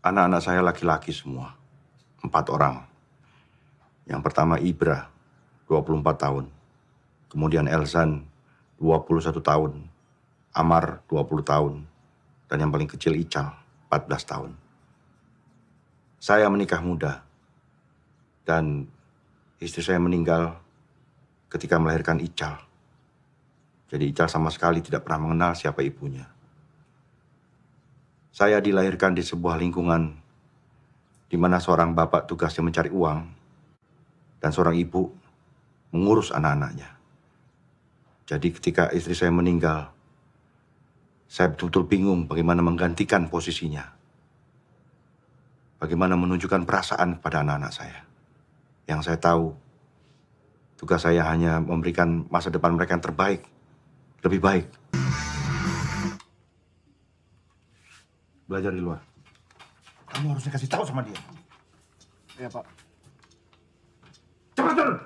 Anak-anak saya laki-laki semua. 4 orang. Yang pertama Ibra, 24 tahun. Kemudian Elsan, 21 tahun. Amar, 20 tahun. Dan yang paling kecil Ical, 14 tahun. Saya menikah muda. Dan istri saya meninggal ketika melahirkan Ical. Jadi Ical sama sekali tidak pernah mengenal siapa ibunya. Saya dilahirkan di sebuah lingkungan di mana seorang bapak tugasnya mencari uang dan seorang ibu mengurus anak-anaknya. Jadi ketika istri saya meninggal, saya betul-betul bingung bagaimana menggantikan posisinya. Bagaimana menunjukkan perasaan kepada anak-anak saya. Yang saya tahu, tugas saya hanya memberikan masa depan mereka yang terbaik, lebih baik. Belajar di luar. Kamu harusnya kasih tahu sama dia. Iya, Pak. Cepat turun!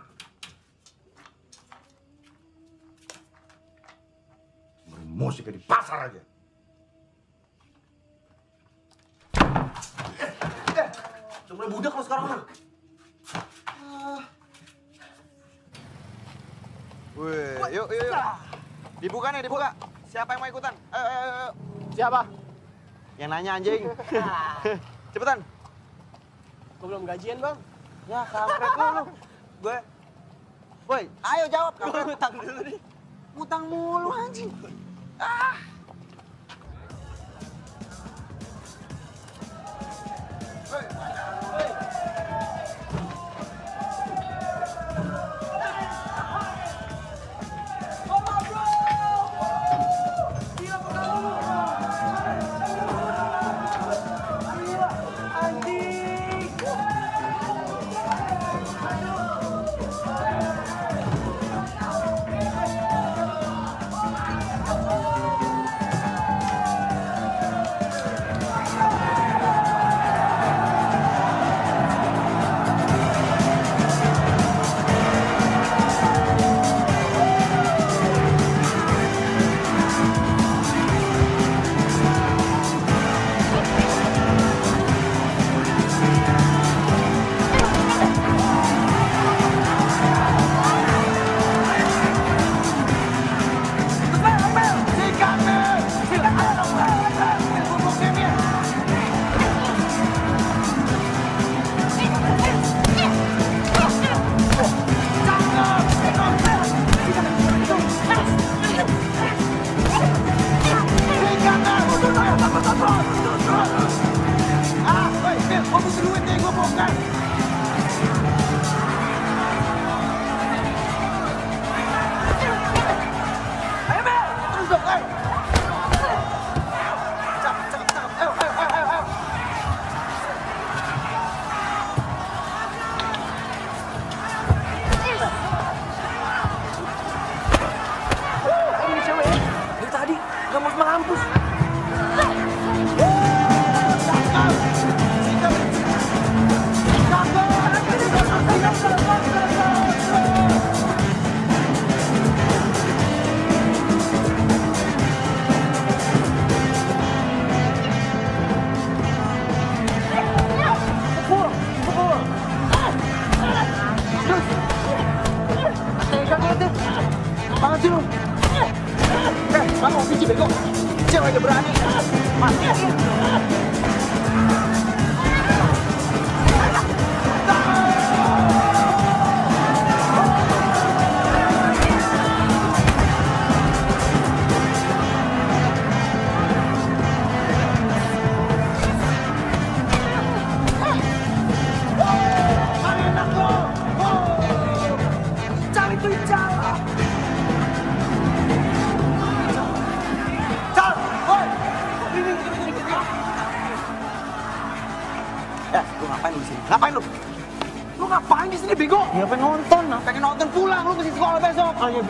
Musik di pasar aja. Udah mulai budak lo sekarang, Amar. Wih, yuk. Dibuka nih, dibuka. Siapa yang mau ikutan? Ayo. Siapa? Yang nanya, anjing. Cepetan. Gue belum gajian, Bang. Ya, kampret lu. Gue. Woi, ayo jawab, kampret. Gue ngutang dulu nih. Ngutang mulu, anjing. Ah.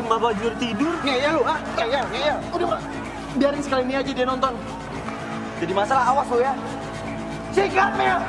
Bapak jujur tidur. Ngeyel lu, ha? Ngeyel. Udah, Pak. Biarin sekali ini aja dia nonton. Jadi masalah, awas lu ya. Sikat, Mel!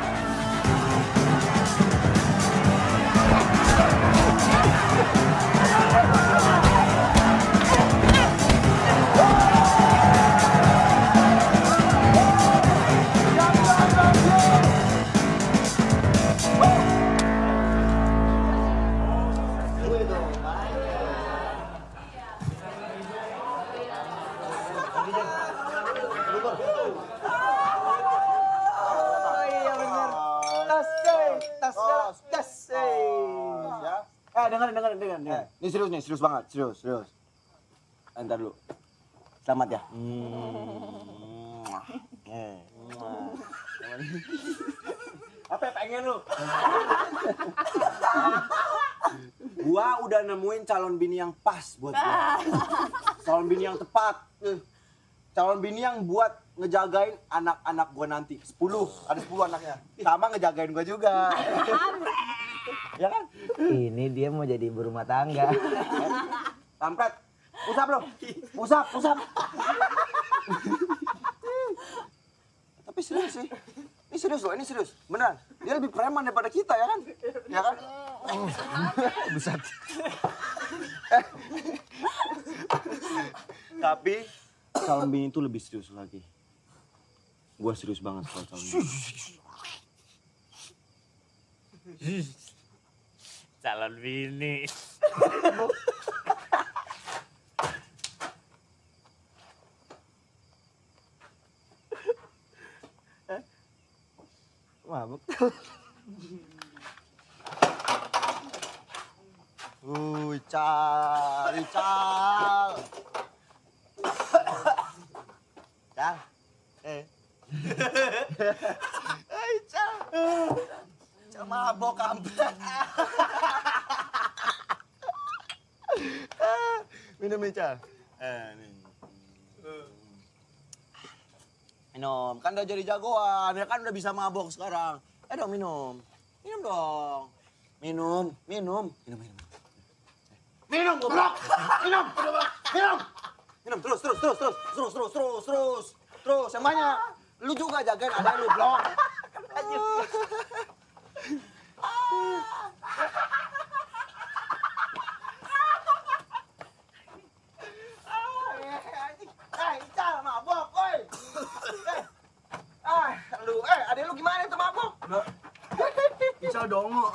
Enggak, dengar. Ini serius nih, serius banget, serius. Entar dulu. Selamat ya. Apa yang pengen lu? Gua udah nemuin calon bini yang pas buat gua. Calon bini yang tepat. Calon bini yang buat ngejagain anak-anak gua nanti. 10, ada 10 anaknya. Sama ngejagain gua juga. Ya kan? Ini dia mau jadi ibu rumah tangga. Tampret. Usap lo. Usap. Tapi serius sih. Ini serius loh, ini serius. Beneran. Dia lebih preman daripada kita, ya kan? Ya kan? Buset. Tapi calon bini itu lebih serius lagi. Gua serius banget soal calon bini. Calon bini. Mabuk. Ical. Cal. Ical. Ical mabok kampret. Minum Ical. Minum, kan udah jadi jagoan, ya kan udah bisa mabok sekarang. Dong minum. Minum dong. Minum. Minum goblok. Minum terus. Yang banyak. Lu juga jagain ada lu blok. Dongo.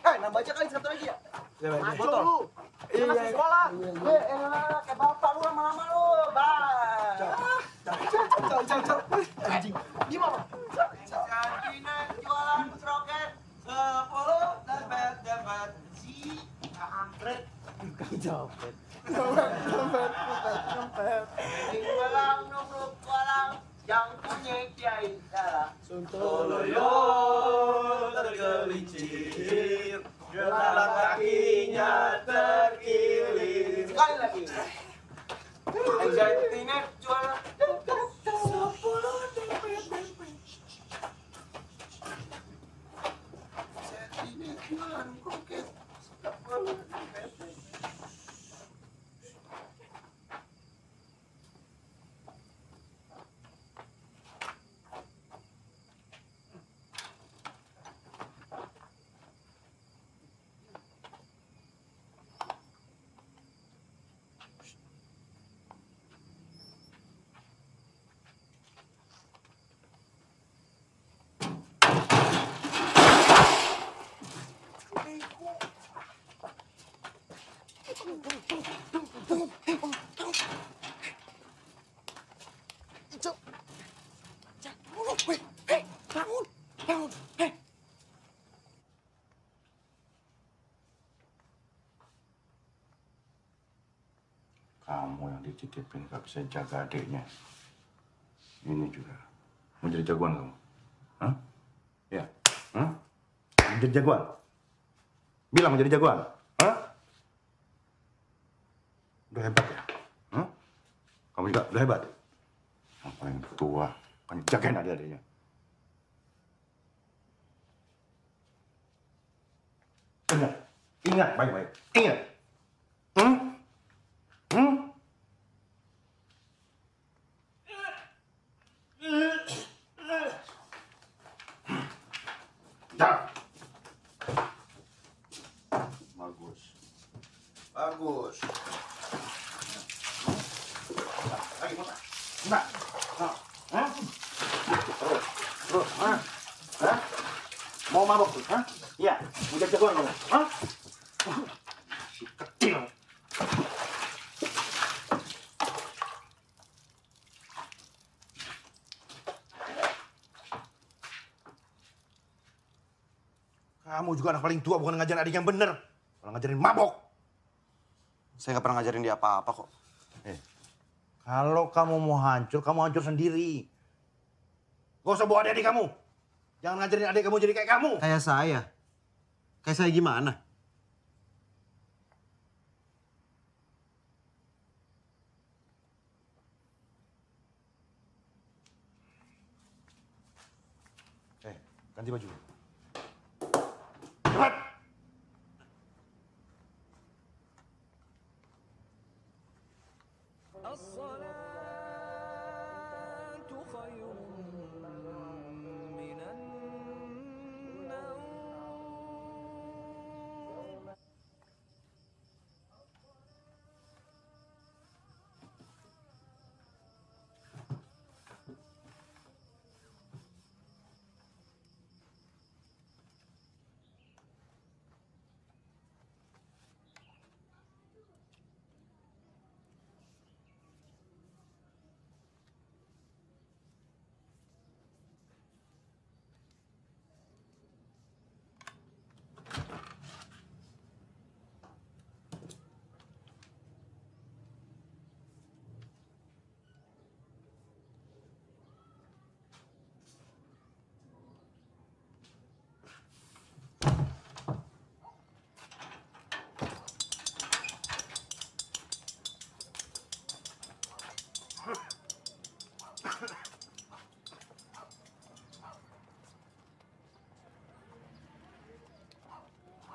Nambah aja kali satu lagi ya? Botol lu. Iya, sekolah. Kayak bapak lu lama-lama lu. Bye. Cok. Anjing. Gimana? Kantinan jualan roket. 10 dapat si kampret. Kang Jopet. Kampret. Jualan nomor kolam yang punya Kiai Dara. Suntoloyo tergelincir, gelang kakinya terkilir. Sekali lagi. Jatinet juara 10 DPP. Jatinet jualan kroket 10 DPP. Kamu yang dititipin gak bisa jaga adiknya. Ini juga. Mau jadi jagoan kamu? Hah? Ya? Hah? Mau jadi jagoan? Bilang mau jadi jagoan? Hah? Udah hebat ya? Hah? Kamu juga udah hebat? Yang paling tua. Kan jagain adik-adiknya. Ingat, baik-baik. Ingat. Kamu juga anak paling tua, bukan ngajarin adik yang bener. Kalau ngajarin mabok. Saya nggak pernah ngajarin dia apa-apa kok. Kalau kamu mau hancur, kamu hancur sendiri. Gak usah bawa adik kamu. Jangan ngajarin adik kamu jadi kayak kamu. Kayak saya? Kayak saya gimana? Ganti baju. Cepat!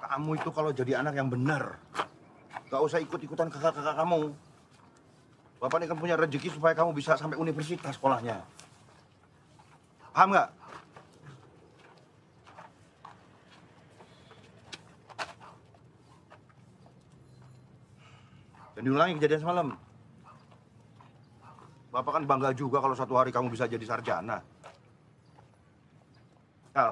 Kamu itu kalau jadi anak yang benar, gak usah ikut-ikutan kakak-kakak kamu. Bapak ini kan punya rezeki supaya kamu bisa sampai universitas sekolahnya. Paham gak? Dan diulangi kejadian semalam. Bapak kan bangga juga kalau satu hari kamu bisa jadi sarjana. Nah.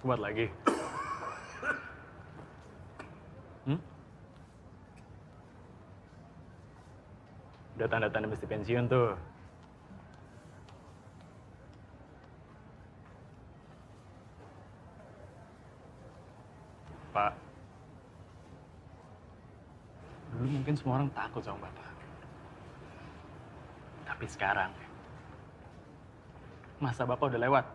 Kumat lagi. Udah tanda-tanda mesti pensiun tuh. Pak. Dulu mungkin semua orang takut sama Bapak. Tapi sekarang, masa Bapak udah lewat.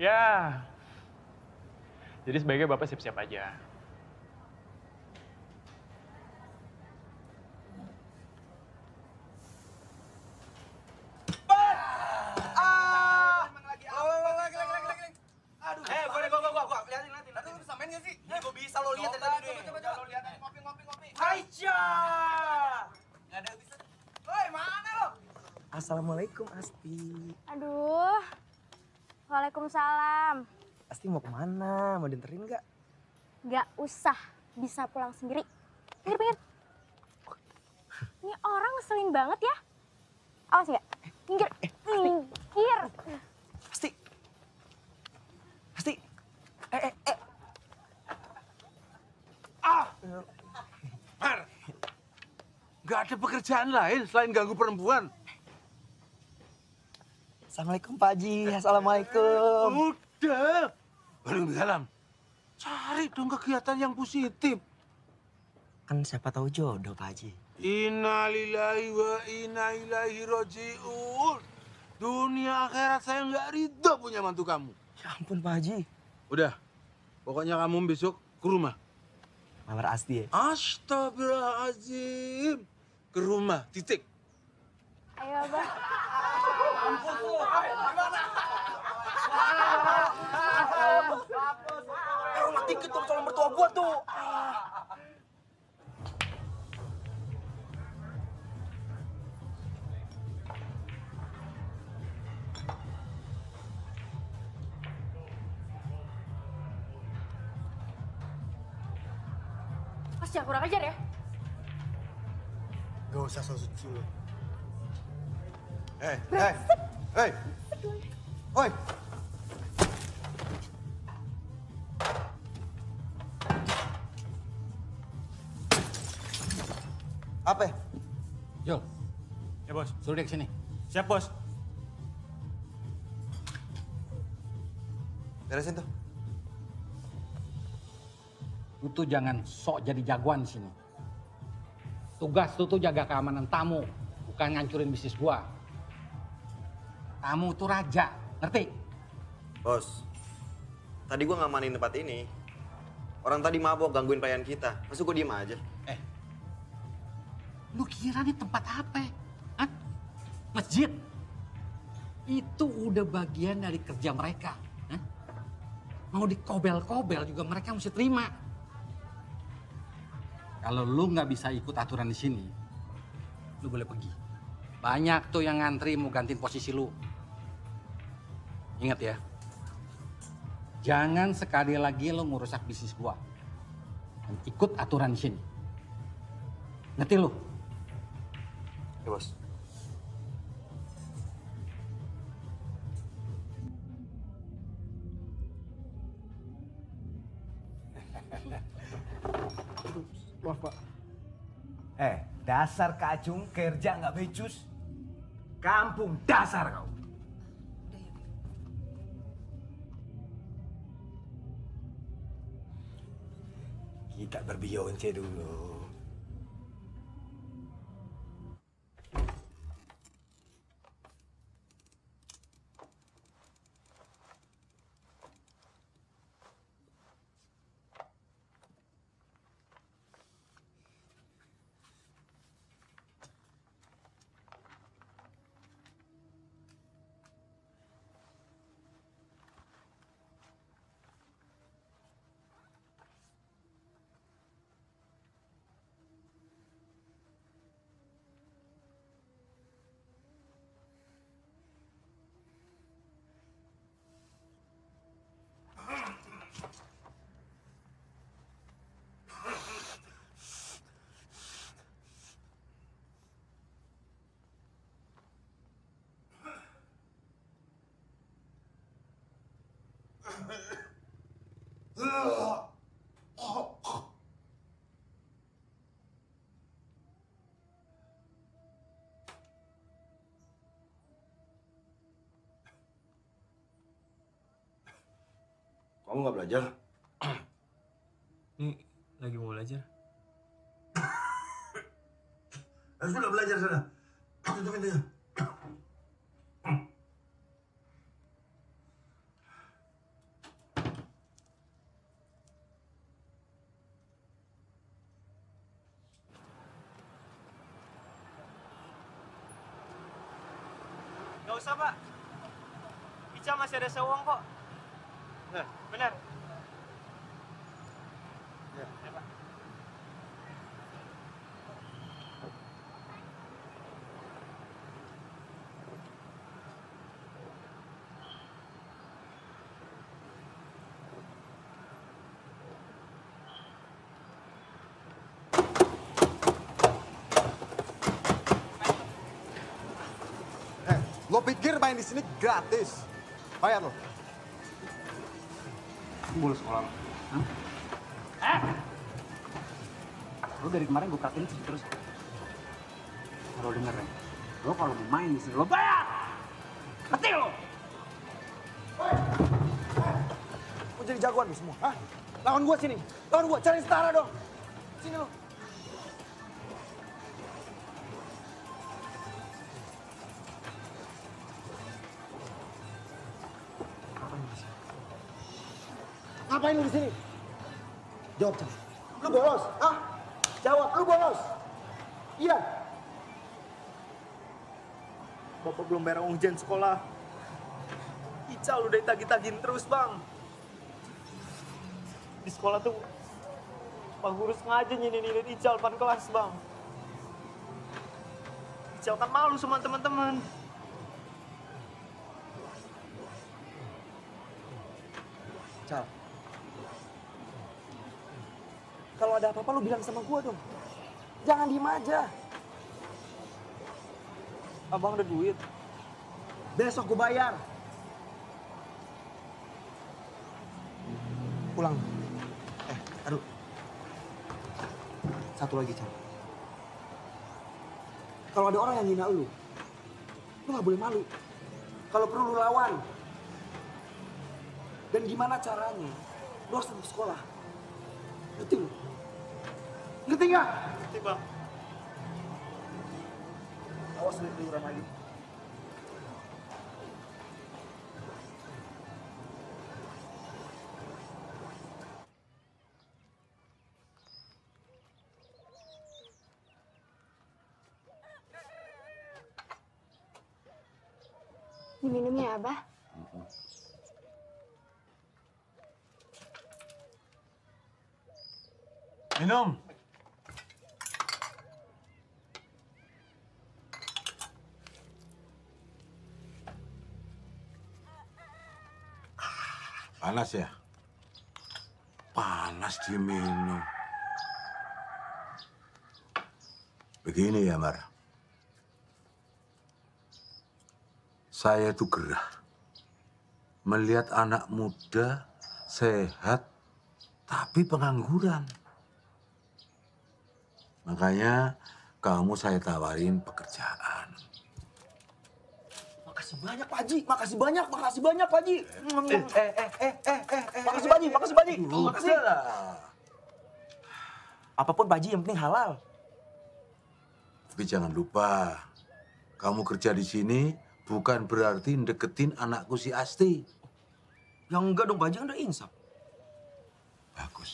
Ya, jadi sebaiknya Bapak siap-siap aja. Assalamualaikum, Asti. Aduh. Waalaikumsalam. Asti mau kemana? Mau dianterin nggak? Nggak usah. Bisa pulang sendiri. Pinggir. Ini orang ngeselin banget ya. Awas nggak? Pinggir. Pinggir. Asti. Asti. Mar. Nggak ada pekerjaan lain selain ganggu perempuan. Assalamualaikum Pak Ji, Assalamualaikum. Udah, waalaikumsalam. Cari dong kegiatan yang positif. Kan siapa tahu jodoh, Pak Haji. Innalillahi wa inna ilaihi raji'un. Dunia akhirat saya nggak ridho punya mantu kamu. Ya ampun, Pak Haji. Udah, pokoknya kamu besok ke rumah. Amar Asti ya? Astagfirullahaladzim. Ke rumah, titik. Ayo, Abah. Ampun, gimana? Rumah tiket tuh, calon mertua gua tuh. Mas, jangan kurang ajar ya. Gak usah so suci lu. Hei. Apa? Yo. Ya, Bos. Suruh dia ke sini. Siap, Bos. Beresin tuh. Itu jangan sok jadi jagoan di sini. Tugas lu tuh jaga keamanan tamu, bukan ngancurin bisnis gua. Tamu tuh raja, ngerti? Bos, tadi gua ngamanin tempat ini. Orang tadi mabok gangguin pelayan kita. Masa gua diem aja? Lu kira nih tempat apa? Hah? Masjid? Itu udah bagian dari kerja mereka. Hah? Mau dikobel-kobel juga mereka mesti terima. Kalau lu nggak bisa ikut aturan di sini, lu boleh pergi. Banyak tuh yang ngantri mau gantiin posisi lu. Ingat ya, jangan sekali lagi lu ngerusak bisnis gua. Dan ikut aturan di sini. Ngerti lu? Ya, Bos. Maaf, Pak. Dasar kacung kerja nggak becus. Kampung dasar kau. Kita berbionce dulu. Kamu nggak belajar? Ini lagi mau belajar. Sudah belajar sana. Tutup pintunya. Nggak usah, Pak. Ical masih ada sewang kok. Benar. Benar. Ya. Ya, Pak. Lo pikir main di sini gratis? Bayar lo. Bulu sekolah. Lo dari kemarin gue perhatiin terus. Lo denger ya? Lo kalau mau main di sini lo bayar. Ngerti lo? Kok jadi jagoan lu semua, hah? Lawan gua sini, lawan gua, cari setara dong. Sini lu. Ngapain lu di sini? Jawab, Cang. Lu bolos, hah? Jawab, lu bolos. Iya. Bapak belum bayar ujian sekolah. Ical udah ditagih-tagihin terus, Bang. Di sekolah tuh, Pak Guru sengaja nyindir Ical depan kelas, Bang. Ical kan malu sama teman-teman. Ical. Kalau ada apa-apa, lu bilang sama gua dong. Jangan diem aja. Abang ada duit. Besok gua bayar. Pulang. Aduh. Satu lagi, Cang. Kalau ada orang yang ngina lu nggak boleh malu. Kalau perlu lu lawan. Dan gimana caranya? Lu harus tetap sekolah. Ngerti lu? Ngerti nggak? Ngerti, Bang. Awas lu keluyuran lagi. Diminum ya, Abah? Minum! Panas ya? Panas diminum. Begini ya, Mar. Saya itu gerah melihat anak muda sehat tapi pengangguran. Makanya kamu saya tawarin pekerjaan. Makasih banyak, Pak Ji. Makasih banyak, Pak Ji. Makasih banyak. Makasih. Apapun, Pak Ji, yang penting halal. Tapi jangan lupa, kamu kerja di sini bukan berarti deketin anakku si Asti. Yang enggak dong, Pak Haji, kan udah insaf. Bagus.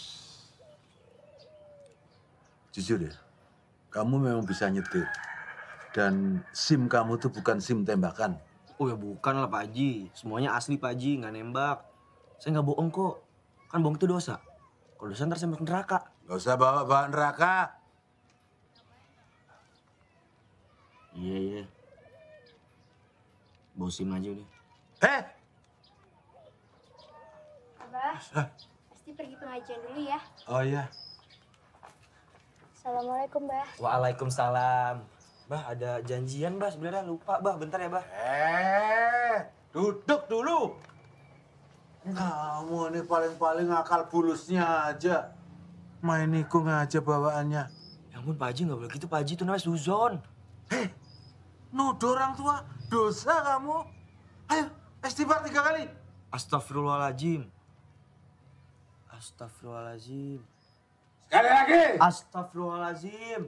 Jujur ya, kamu memang bisa nyetir. Dan SIM kamu tuh bukan SIM tembakan. Oh ya bukan lah, Pak Haji. Semuanya asli, Pak Haji, nggak nembak. Saya nggak bohong kok. Kan bohong itu dosa. Kalau dosa ntar saya masuk neraka. Nggak usah bawa neraka. Iya. Bawa SIM aja udah. Abah, pasti pergi pengajian dulu ya. Oh iya. Assalamualaikum, Bah. Waalaikumsalam. Bah, ada janjian, Bah. Sebenarnya lupa, Bah. Bentar ya, Bah. Duduk dulu. Kamu ini paling-paling akal bulusnya aja. Main nikung aja bawaannya. Ya ampun, Pak Haji, nggak boleh gitu, Pak Haji. Itu namanya suzon. Nuduh orang tua, dosa kamu. Ayo, istighfar 3 kali. Astagfirullahaladzim. Astagfirullahaladzim. Sekali lagi. Astagfirullahaladzim.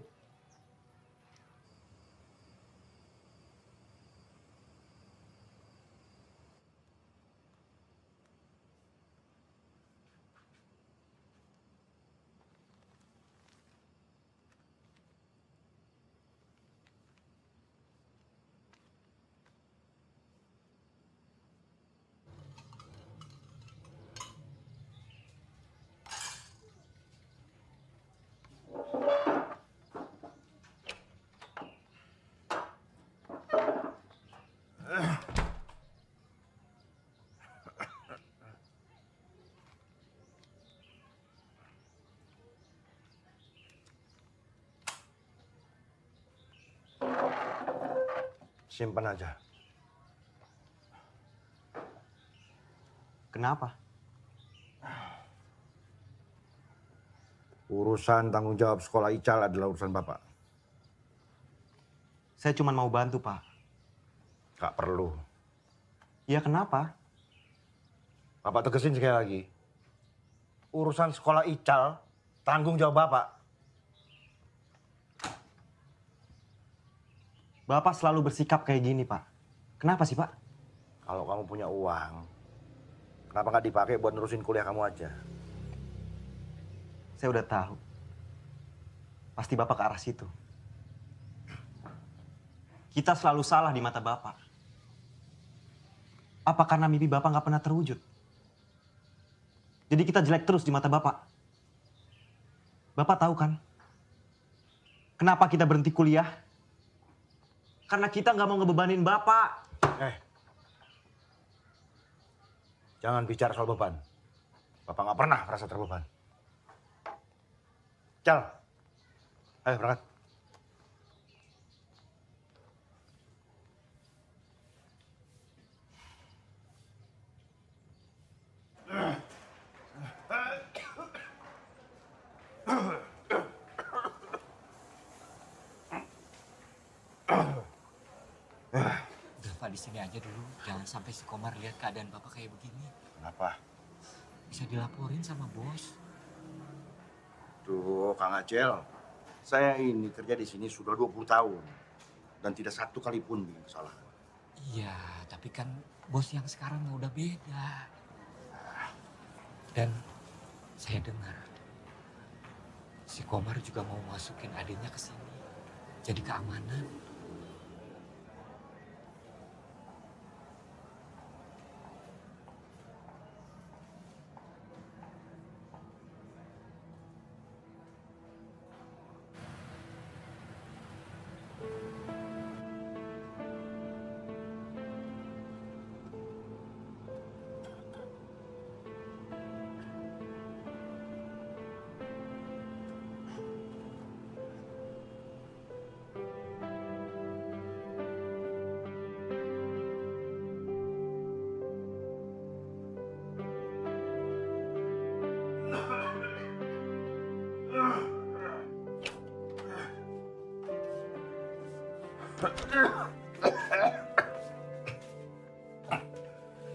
Simpan aja. Kenapa? Urusan tanggung jawab sekolah Ical adalah urusan Bapak. Saya cuma mau bantu, Pak. Gak perlu. Ya, kenapa? Bapak tegesin sekali lagi. urusan sekolah Ical tanggung jawab Bapak. Bapak selalu bersikap kayak gini, Pak. Kenapa sih, Pak? Kalau kamu punya uang, kenapa nggak dipakai buat nerusin kuliah kamu aja? Saya udah tahu. Pasti Bapak ke arah situ. Kita selalu salah di mata Bapak. Apa karena mimpi Bapak nggak pernah terwujud? Jadi kita jelek terus di mata Bapak. Bapak tahu kan? Kenapa kita berhenti kuliah? Karena kita nggak mau ngebebanin Bapak. Jangan bicara soal beban. Bapak nggak pernah merasa terbeban. Cal, ayo berangkat. Pak, di sini aja dulu, jangan sampai si Komar lihat keadaan Bapak kayak begini. Kenapa? Bisa dilaporin sama bos. Tuh, Kang Acel, saya ini kerja di sini sudah 20 tahun dan tidak satu kali pun bikin kesalahan. Iya, tapi kan bos yang sekarang udah beda. Dan saya dengar si Komar juga mau masukin adiknya ke sini, jadi keamanan.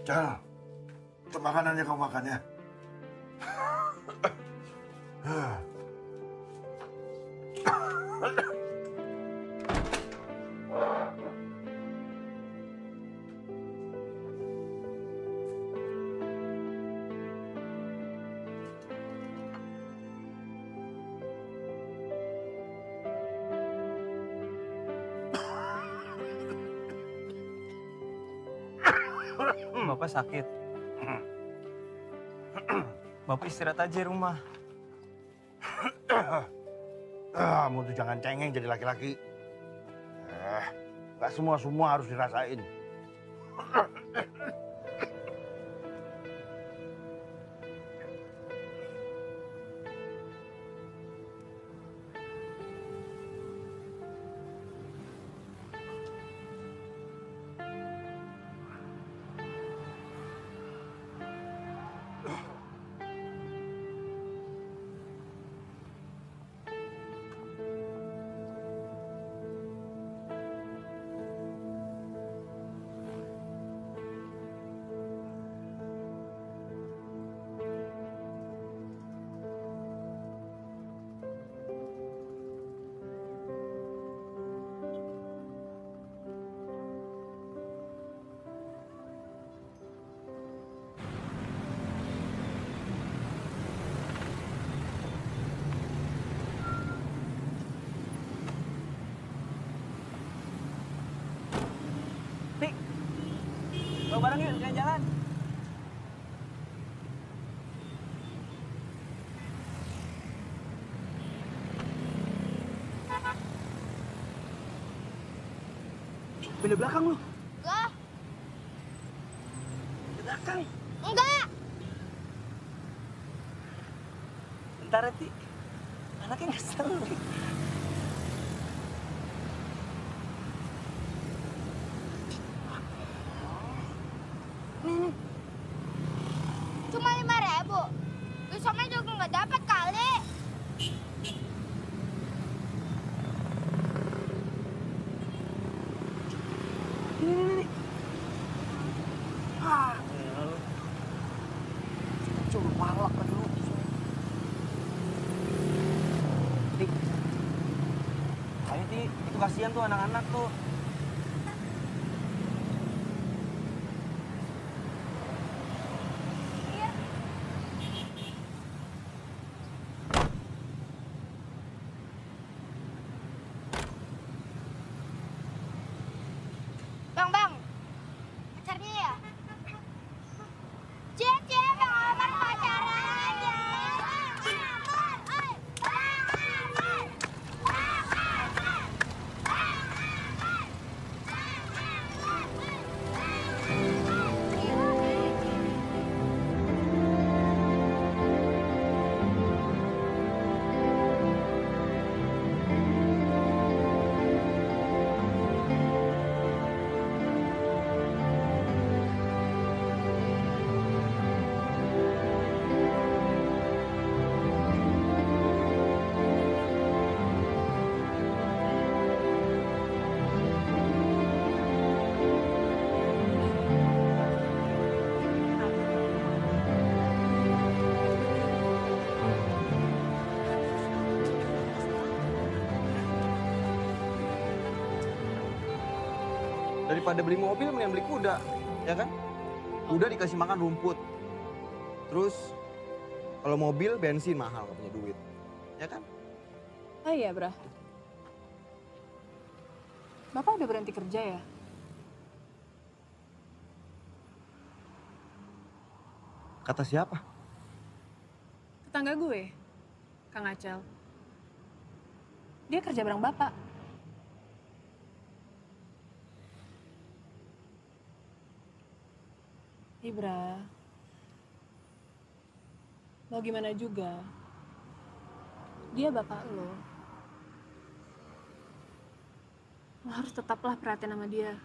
Cal, itu makanannya kau makan ya. Bapak sakit. Bapak istirahat aja di rumah. Kamu tuh jangan cengeng jadi laki-laki. Gak semua-semua harus dirasain. Barang yuk, jalan-jalan. Pindah belakang lu. Enggak. Pindah belakang. Enggak. Bentar, Reti. Anaknya ngesel. Coba malak kan dulu. Kasihan tuh anak-anak tuh. Daripada beli mobil, mendingan beli kuda, ya kan? Kuda dikasih makan rumput. Terus, kalau mobil, bensin mahal, gak punya duit. Ya kan? Oh iya, Bra. Bapak udah berhenti kerja ya? Kata siapa? Tetangga gue, Kang Acel. Dia kerja bareng Bapak. Ibra, mau gimana juga, dia bapak lo harus tetaplah perhatian sama dia.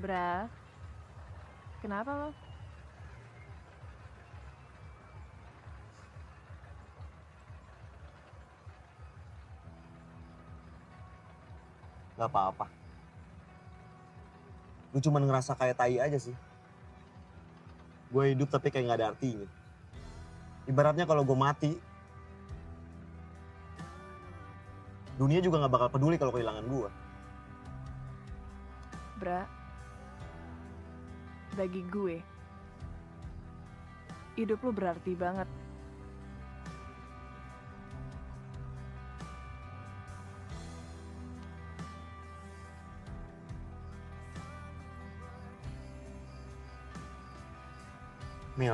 Bra, kenapa lo? Gak apa-apa. Gue cuma ngerasa kayak tai aja sih. Gue hidup tapi kayak gak ada artinya. Ibaratnya kalau gue mati, dunia juga gak bakal peduli kalau kehilangan gue. Bra, bagi gue, hidup lo berarti banget. Mil,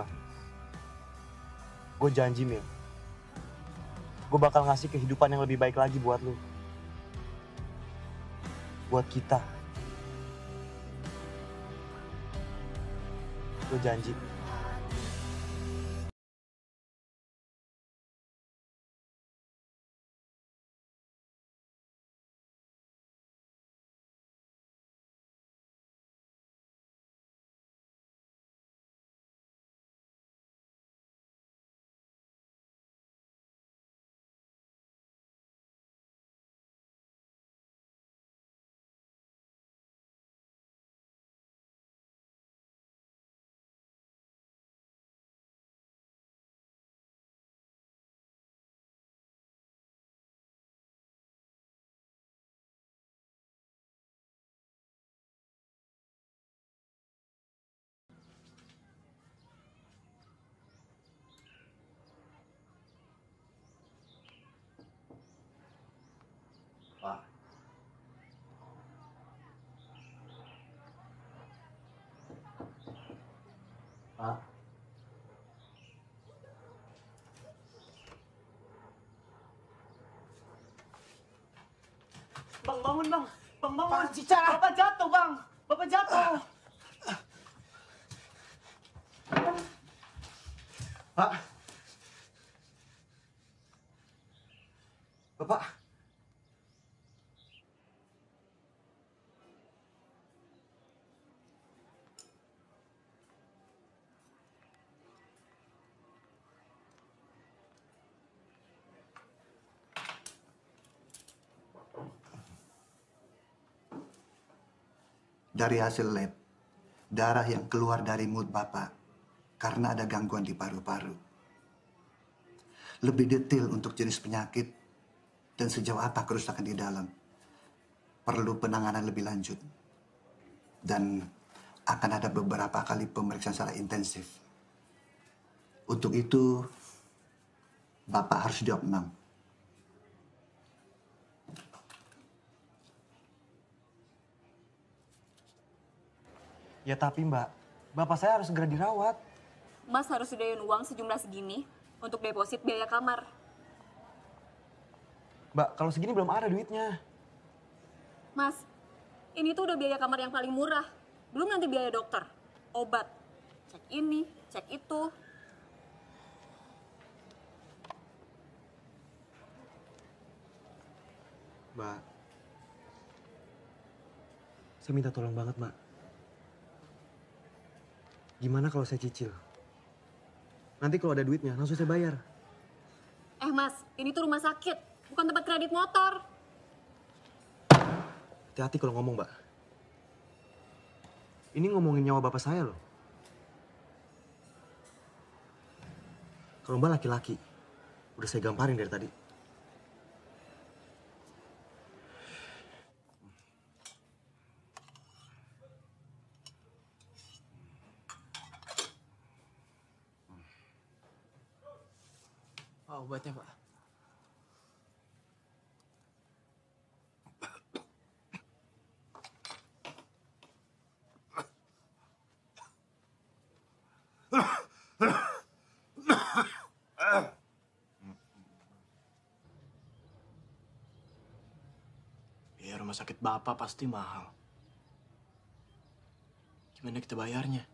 gue janji Mil, gue bakal ngasih kehidupan yang lebih baik lagi buat lo. Buat kita. Gue janji. Pak. Bang, bangun bang. Bang, bangun. Pak Cicara. Bapak jatuh bang. Bapak jatuh. Pak. Bapak. Dari hasil lab, darah yang keluar dari mulut Bapak karena ada gangguan di paru-paru. Lebih detail untuk jenis penyakit dan sejauh apa kerusakan di dalam. Perlu penanganan lebih lanjut. Dan akan ada beberapa kali pemeriksaan secara intensif. Untuk itu, Bapak harus diopnam. Ya tapi Mbak, Bapak saya harus segera dirawat. Mas harus sediain uang sejumlah segini untuk deposit biaya kamar. Mbak, kalau segini belum ada duitnya. Mas, ini tuh udah biaya kamar yang paling murah. Belum nanti biaya dokter, obat, cek ini, cek itu. Mbak, saya minta tolong banget Mbak. Gimana kalau saya cicil? Nanti kalau ada duitnya, langsung saya bayar. Eh mas, ini tuh rumah sakit, bukan tempat kredit motor. Hati-hati kalau ngomong, Mbak. Ini ngomongin nyawa bapak saya loh. Kalau Mbak laki-laki, udah saya gamparin dari tadi. Obatnya, Pak. Ya, rumah sakit Bapak pasti mahal. Gimana kita bayarnya?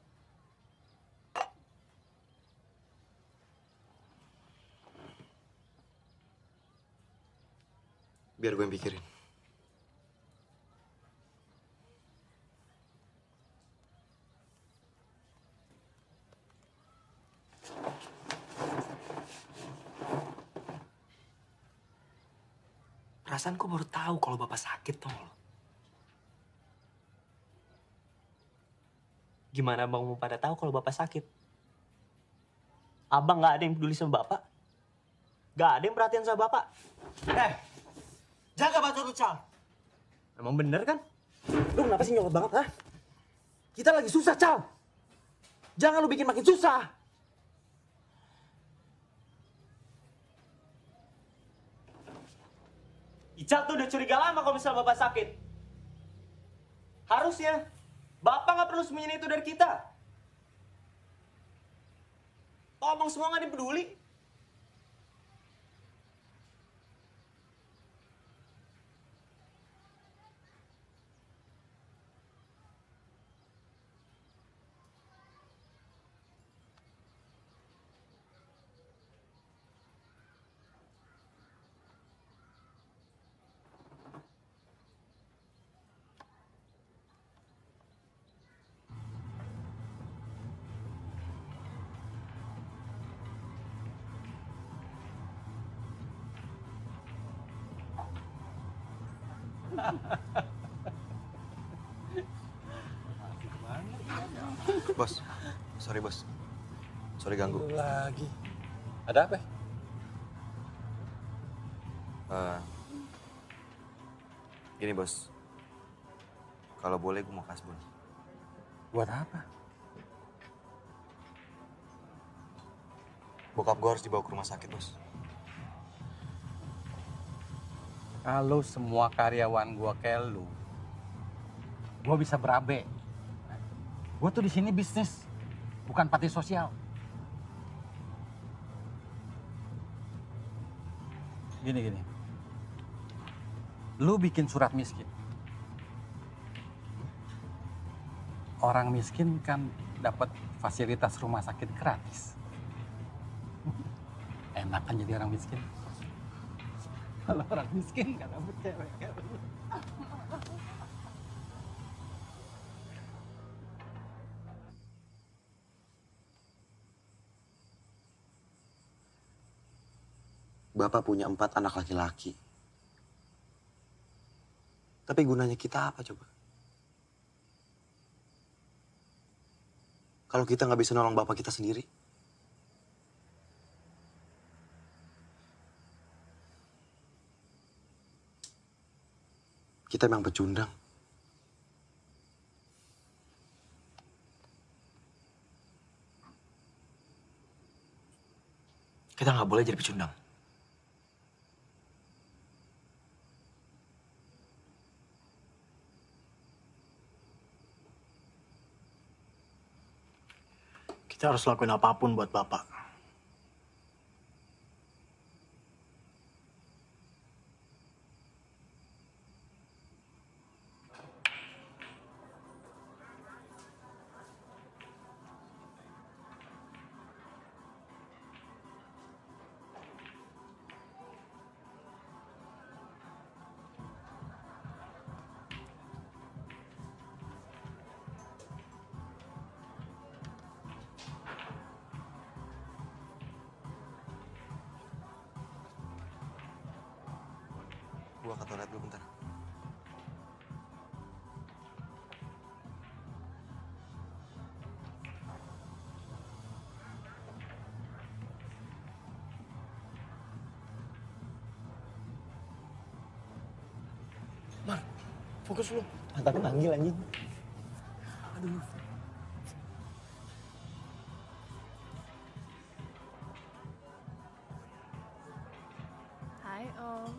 Biar gue yang pikirin. Perasaanku baru tahu kalau bapak sakit, tau lo. Gimana abang mau pada tahu kalau bapak sakit? Abang nggak ada yang peduli sama bapak, nggak ada yang perhatian sama bapak. Eh! Jaga batu Ical. Emang bener kan? Lu kenapa sih nyolot banget, ha? Kita lagi susah, Cal. Jangan lu bikin makin susah. Ical tuh udah curiga lama kalau misalnya bapak sakit. Harusnya, bapak nggak perlu sembunyiin itu dari kita. Omong semua nggak dipeduli. Bos, sorry bos, sorry ganggu. Lagi, ada apa? Gini bos, kalau boleh gue mau kasbon. Buat apa? Bokap gue harus dibawa ke rumah sakit bos. Kalau semua karyawan gue kayak lu, gue bisa berabe. Gue tuh di sini bisnis, bukan panti sosial. Gini. Lu bikin surat miskin. Orang miskin kan dapat fasilitas rumah sakit gratis. Enak kan jadi orang miskin? Kalau orang miskin kan dapat cewek. Bapak punya 4 anak laki-laki. Tapi gunanya kita apa coba? Kalau kita nggak bisa nolong bapak kita sendiri. Kita memang pecundang. Kita nggak boleh jadi pecundang. Saya harus lakuin apapun buat bapak. Fokus lu. Mata penanggil anjing. Aduh. Hai, Om.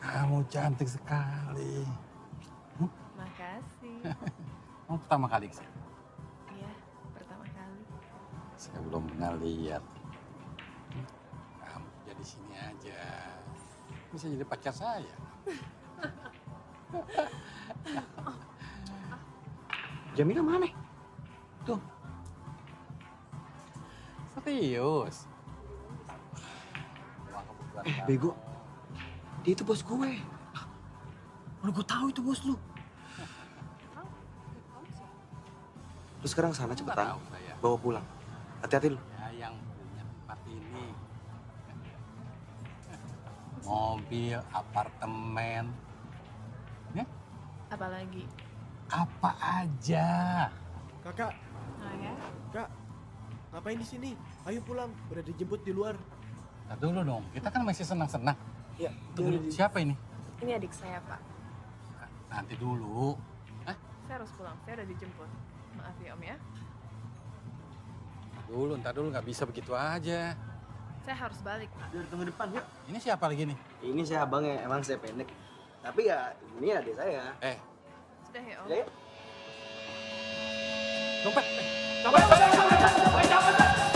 Kamu cantik sekali. Makasih. Kamu pertama kali kesini? Iya, pertama kali. Saya belum pernah lihat. Kamu kerja di sini aja. Bisa jadi pacar saya. Jamila mana? Tuh. Serius. Bego. Dia itu bos gue. Mana gue tahu itu bos lu. Lu sekarang sana cepetan. Bawa pulang. Hati-hati lu. Ya, yang punya tempat ini. Mobil, apartemen, ya? Apalagi? Apa aja? Kakak, Kak, ngapain di sini? Ayo pulang, udah dijemput di luar. Nah, dulu dong, kita kan masih senang-senang. Ya, siapa ini? Ini adik saya, Pak. Nanti dulu. Hah? Saya harus pulang, saya udah dijemput. Maaf ya, Om ya. Ntar dulu, nggak bisa begitu aja. Saya harus balik, Pak. Biar tunggu depan, yuk. Ini siapa lagi nih? Ini saya abangnya, emang saya pendek. Tapi ya, ini adik saya. Sudah ya, Om? Sudah ya? Dompet! Dompet!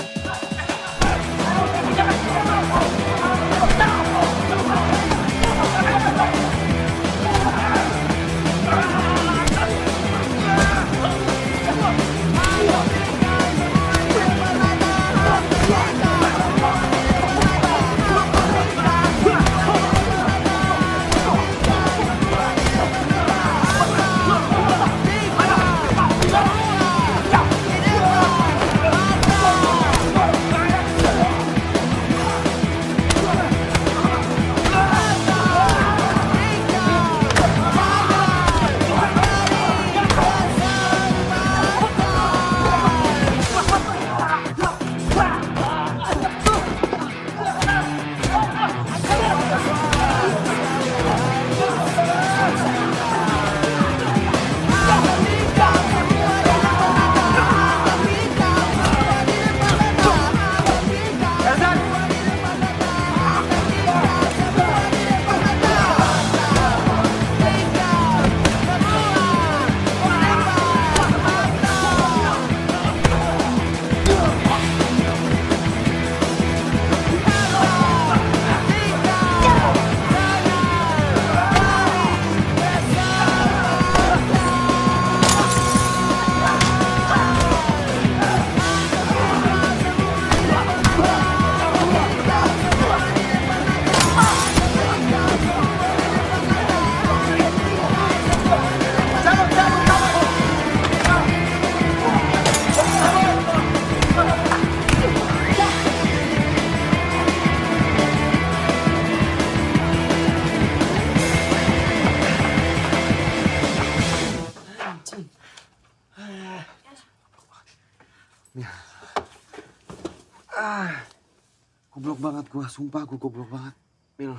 Goblok banget gue, sumpah gue goblok banget. Mil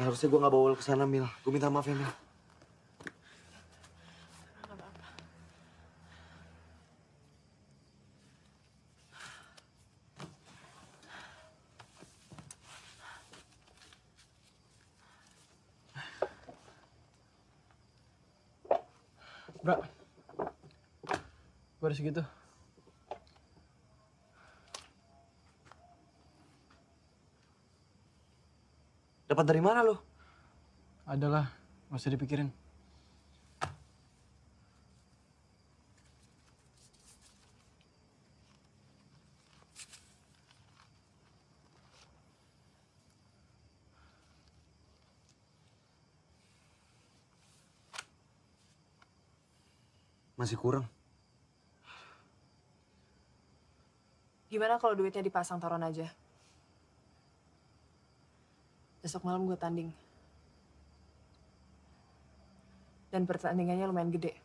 harusnya gue gak bawa lo ke sana, Mil. Gue minta maaf ya, Mil. Bra, gue harus gitu. Dapat dari mana lo? Adalah, nggak usah dipikirin. Masih kurang. Gimana kalau duitnya dipasang taruhan aja? Besok malam gue tanding. Dan pertandingannya lumayan gede.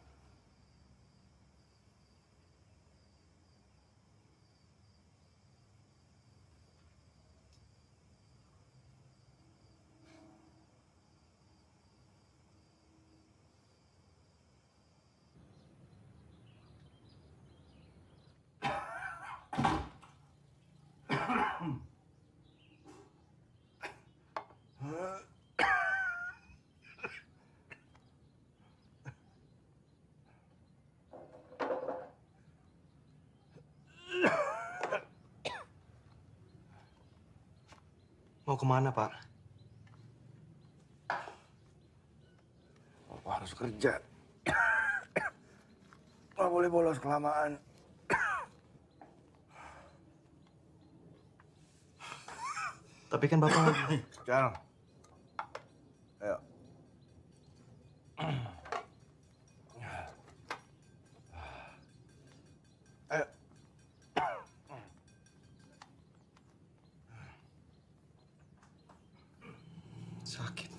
Mau kemana, Pak? Bapak harus kerja. Nggak boleh bolos kelamaan. Tapi kan Bapak... Cal. Ayo. Ayo. Sakit.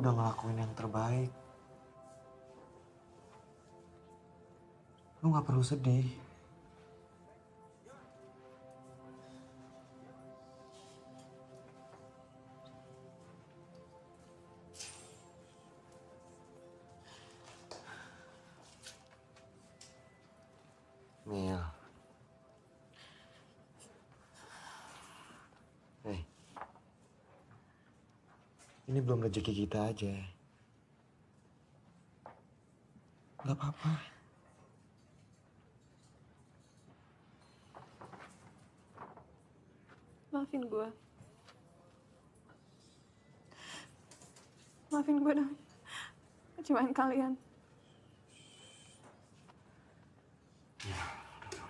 udah ngelakuin yang terbaik. Lu gak perlu sedih. Mil. Hey. Ini belum rezeki kita aja. Gak apa-apa. Maafin gue. Maafin gue dong. Kecewain kalian. Ya, udah.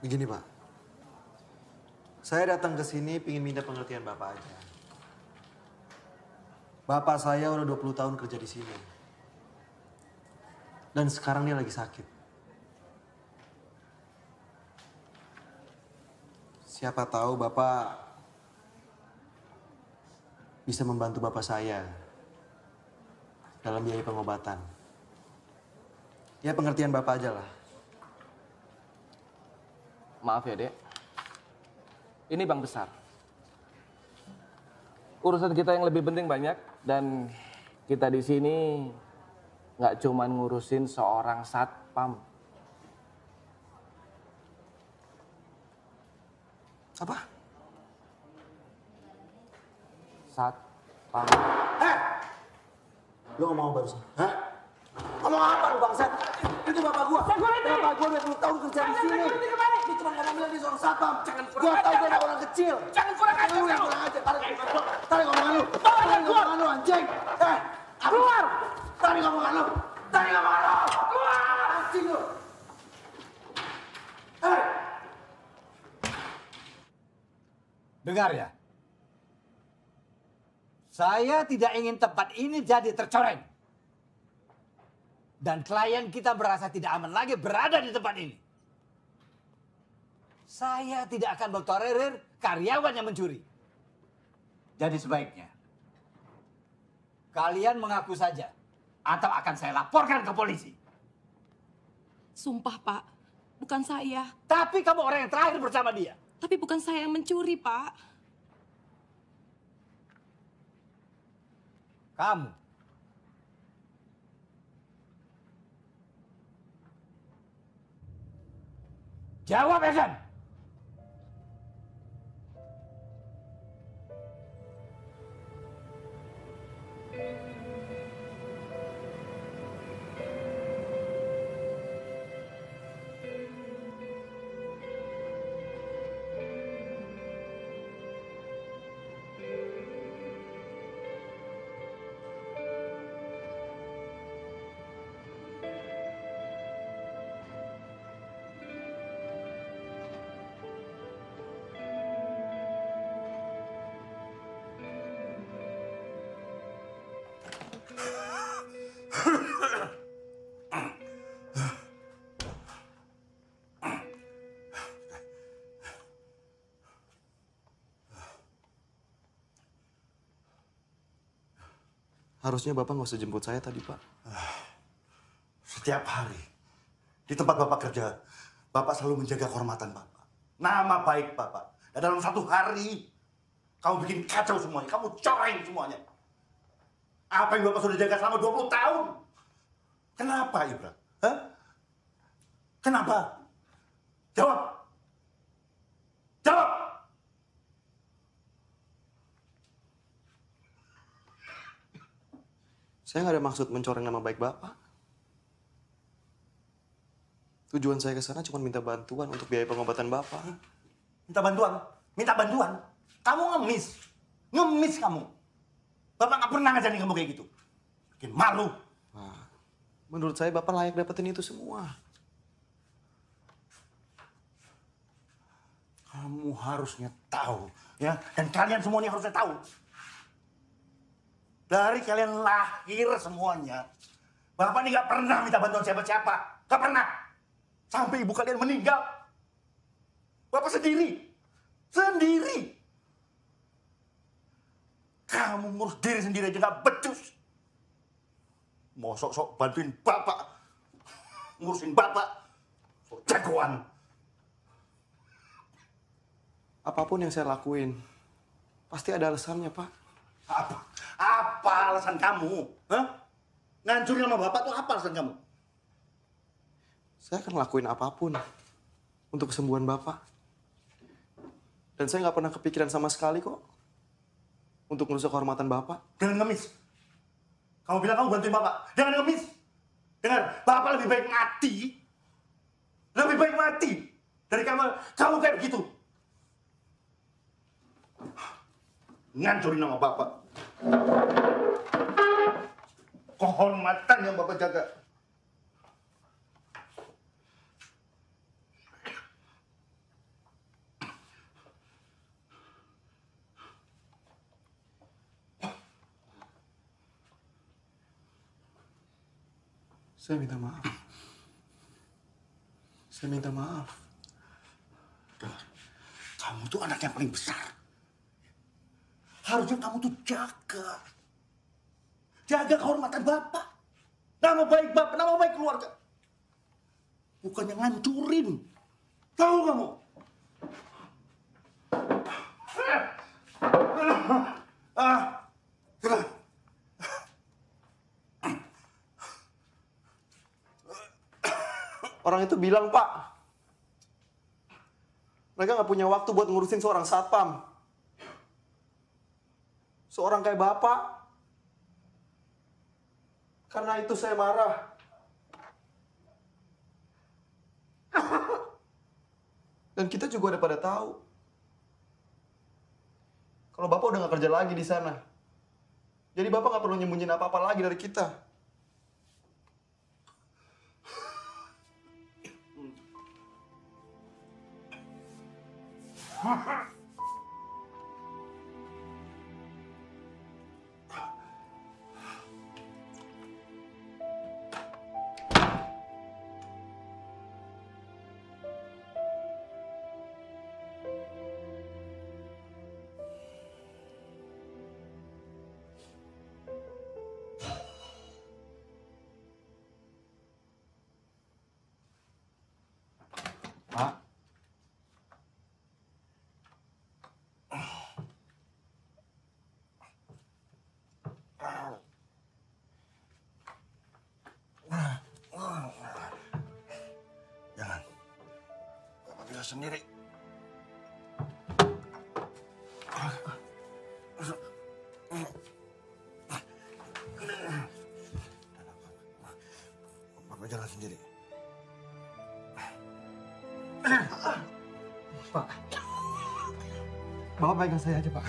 Begini Pak, saya datang ke sini ingin minta pengertian Bapak aja. Bapak saya udah 20 tahun kerja di sini. Dan sekarang dia lagi sakit. Siapa tahu Bapak bisa membantu Bapak saya dalam biaya pengobatan. Ya pengertian Bapak aja lah. Maaf ya, Dek. Ini bank besar. Urusan kita yang lebih penting banyak dan kita di sini nggak cuma ngurusin seorang satpam. Apa? Satpam. Eh! Lu ngomong apa barusan? Hah? Ngomong apa lu bangsat? Itu bapak gua. Bapak gua udah 10 tahun kerja di sini. Lu cuma ngomong bilang dia seorang satpam. Gua tau gua ada orang kecil. Jangan kurang aja. Lu yang kurang aja. Tarik ngomongan lu. Tarik ngomongan lu anjing. Eh, keluar. Tarik ngomongan lu. Tarik ngomongan lu. Keluar. Anjing lu. Eh. Dengar ya. Saya tidak ingin tempat ini jadi tercoreng. Dan klien kita merasa tidak aman lagi berada di tempat ini. Saya tidak akan bertolerir karyawan yang mencuri. Jadi sebaiknya kalian mengaku saja atau akan saya laporkan ke polisi. Sumpah Pak, bukan saya. Tapi kamu orang yang terakhir bersama dia. Tapi bukan saya yang mencuri Pak. Kamu. Jawab, Elsan! Harusnya Bapak nggak usah jemput saya tadi, Pak. Setiap hari, di tempat Bapak kerja, Bapak selalu menjaga kehormatan Bapak. Nama baik Bapak. Dan dalam satu hari, kamu bikin kacau semuanya. Kamu coreng semuanya. Apa yang Bapak sudah jaga selama 20 tahun? Kenapa, Ibra? Hah? Kenapa? Jawab! Jawab! Saya nggak ada maksud mencoreng nama baik Bapak. Tujuan saya ke sana cuma minta bantuan untuk biaya pengobatan Bapak. Minta bantuan? Minta bantuan? Kamu ngemis. Ngemis kamu. Bapak nggak pernah ngajarin kamu kayak gitu. Bikin malu. Nah, menurut saya Bapak layak dapetin itu semua. Kamu harusnya tahu, ya. Dan kalian semuanya harusnya tahu. Dari kalian lahir semuanya, Bapak ini nggak pernah minta bantuan siapa-siapa. Nggak pernah. Sampai ibu kalian meninggal. Bapak sendiri. Sendiri. Kamu ngurus diri sendiri aja nggak becus. Mau sok-sok bantuin Bapak. Ngurusin Bapak. Sok jagoan. Apapun yang saya lakuin, pasti ada alasannya, Pak. Apa? Apa alasan kamu? Hah? Ngancurin sama Bapak tuh apa alasan kamu? Saya akan lakuin apapun untuk kesembuhan Bapak. Dan saya nggak pernah kepikiran sama sekali kok untuk merusak kehormatan Bapak. Jangan ngemis. Kamu bilang kamu bantuin Bapak. Jangan ngemis. Dengar, Bapak lebih baik mati. Lebih baik mati dari kamu kayak begitu. Ngancurin nama Bapak. Kehormatan yang Bapak jaga. Saya minta maaf. Saya minta maaf. Kamu tuh anak yang paling besar. Harusnya kamu tuh jaga. Jaga kehormatan Bapak. Nama baik Bapak, nama baik keluarga. Bukannya ngancurin. Tahu kamu? Orang itu bilang, Pak. Mereka nggak punya waktu buat ngurusin seorang satpam. Seorang kayak Bapak. Karena itu saya marah. Dan kita juga udah pada tahu kalau Bapak udah nggak kerja lagi di sana. Jadi Bapak nggak perlu nyembunyiin apa-apa lagi dari kita. Sendiri. Bapak jalan sendiri. Pak. Bapak pegang saya aja, Pak.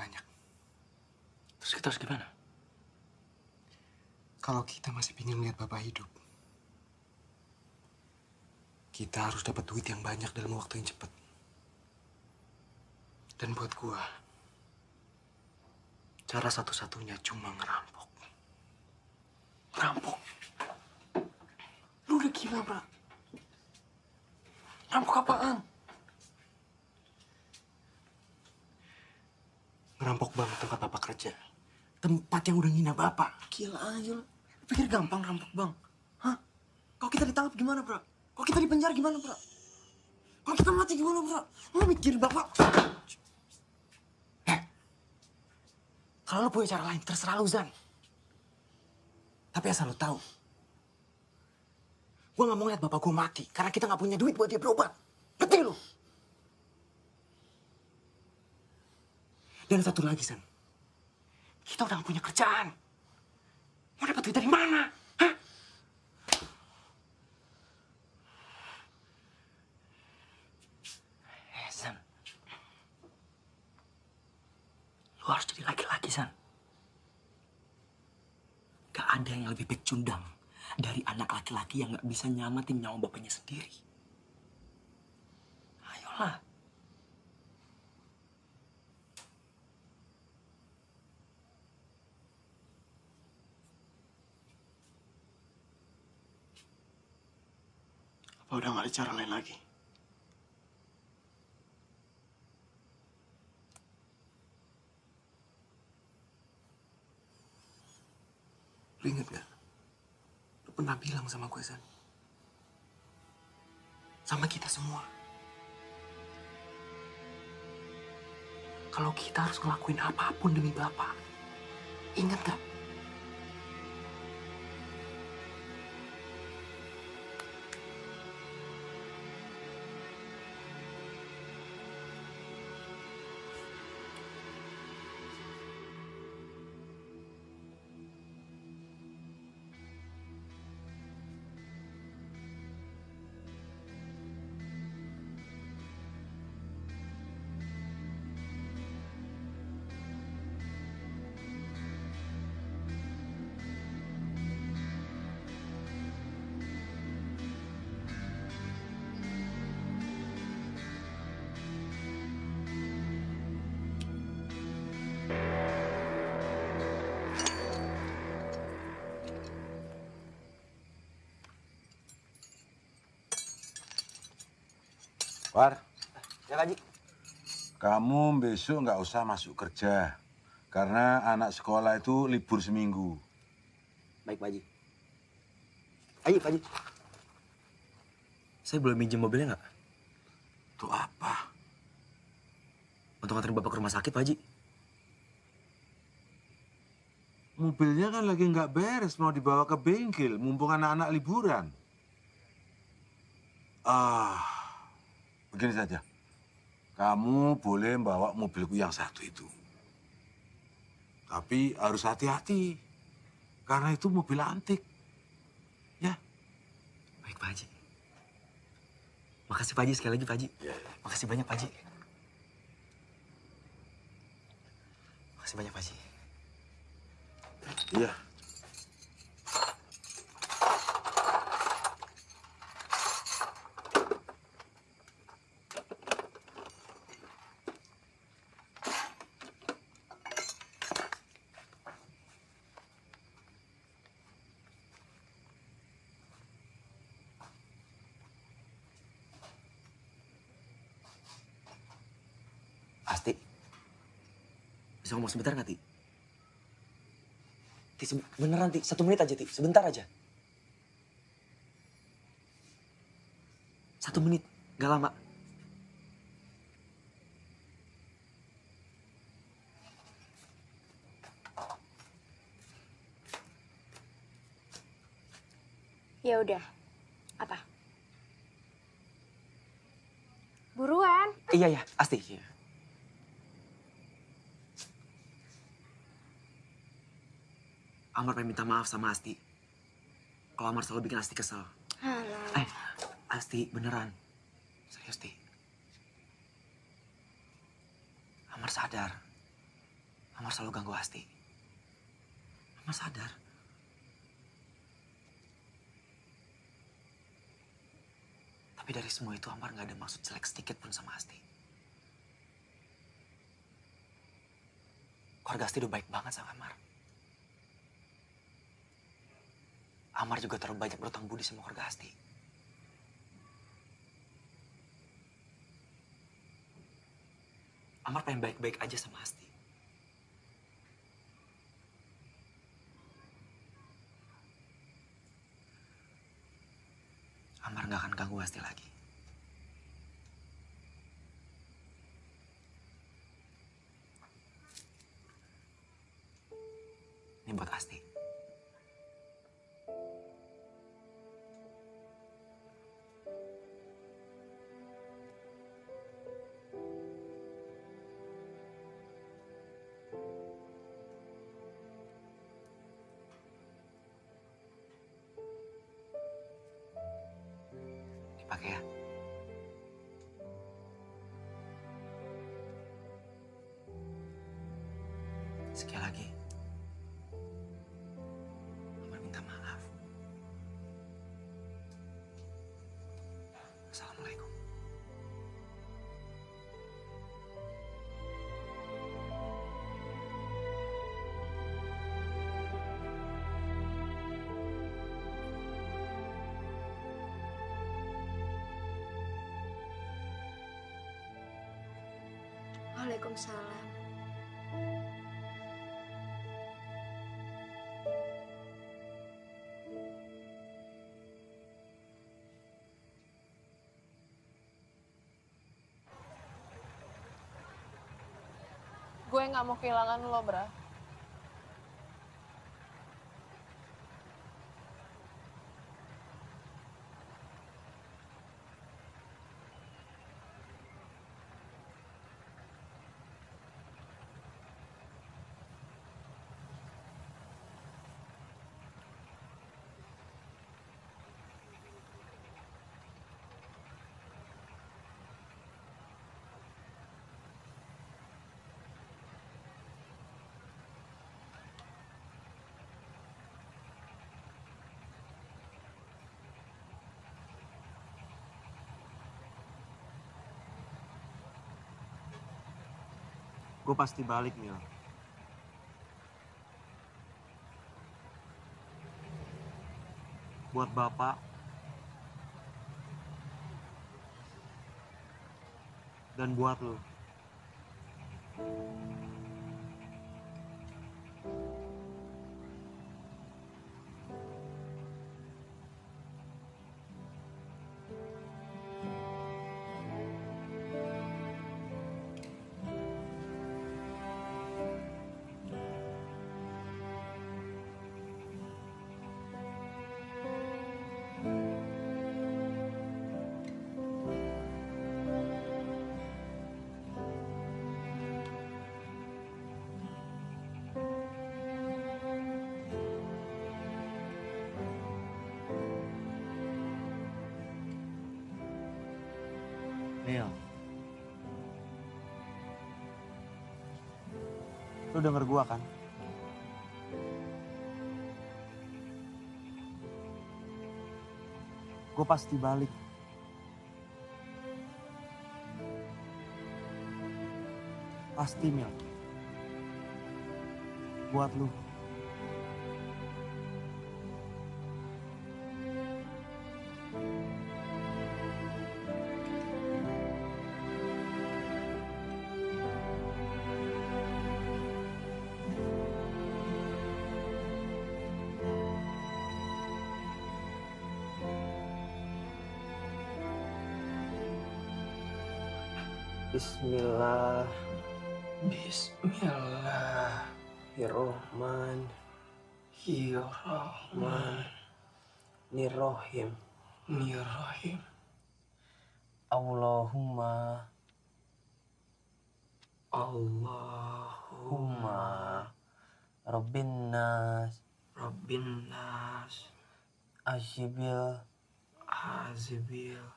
banyak. Terus kita harus gimana? Kalau kita masih ingin lihat Bapak hidup, kita harus dapat duit yang banyak dalam waktu yang cepat. Dan buat gua, cara satu-satunya cuma ngerampok. Ngerampok? Lu udah gila, Bro. Ngerampok apaan? Ngerampok banget tempat Bapak kerja. Tempat yang udah ngina Bapak. Gila aja lu. Pikir gampang ngerampok, Bang? Hah? Kalau kita ditangkap gimana, Bro? Kalau kita dipenjara gimana, Bro? Kalau kita mati gimana, Bro? Lu mikir Bapak. Kalau lu punya cara lain, terserah lu, Zan. Tapi asal lu tahu, gua gak mau lihat Bapak gua mati karena kita gak punya duit buat dia berobat. Ngerti lu? Dan satu lagi, San. Kita udah gak punya kerjaan. Mau dapat duit dari mana? Hah? San. Lu harus jadi laki-laki, San. Gak ada yang lebih pecundang dari anak laki-laki yang gak bisa nyamatin nyawa bapaknya sendiri. Ayolah. Apa udah gak ada cara lain lagi? Lu inget gak? Lu pernah bilang sama gue, San. Sama kita semua. Kalau kita harus ngelakuin apapun demi Bapak. Ingat gak? War, ya Haji. Kamu besok nggak usah masuk kerja karena anak sekolah itu libur seminggu. Baik, Pak Haji. Ayo, Pak Haji. Saya boleh minjem mobilnya nggak? Tuh apa? Untuk nganterin Bapak ke rumah sakit, Pak Haji. Mobilnya kan lagi nggak beres, mau dibawa ke bengkel, mumpung anak-anak liburan. Begini saja, kamu boleh bawa mobilku yang satu itu. Tapi harus hati-hati, karena itu mobil antik. Ya? Baik, Pak Haji. Makasih, Pak Haji. Sekali lagi, Pak Haji. Ya. Makasih banyak, Pak Haji. Makasih banyak, Pak Haji. Iya. Asti, bisa ngomong sebentar nggak, Ti? Ti, beneran, Ti. 1 menit aja, Ti. Sebentar aja. 1 menit. Nggak lama. Ya udah. Apa? Buruan. Iya, Asti. Iya. Amar pengen minta maaf sama Asti. Kalau Amar selalu bikin Asti kesel. Alah. Asti, beneran. Serius, Ti. Amar sadar Amar selalu ganggu Asti. Amar sadar. Tapi dari semua itu Amar gak ada maksud jelek sedikit pun sama Asti. Keluarga Asti udah baik banget sama Amar. Amar juga terlalu banyak berutang budi sama keluarga Asti. Amar pengen baik-baik aja sama Asti. Amar gak akan ganggu Asti lagi. Ini buat Asti. Pakai ya. Sekali lagi, Amar minta maaf. Assalamualaikum. Waalaikumsalam. Gue gak mau kehilangan lo, Bra. Gue pasti balik, Mil. Buat Bapak dan buat lo. Lu denger gua kan? Gua pasti balik. Pasti, Mil. Buat lu. Bismillah. Bismillahirrahmanirrahim. Allahumma Rabbinnas Azibil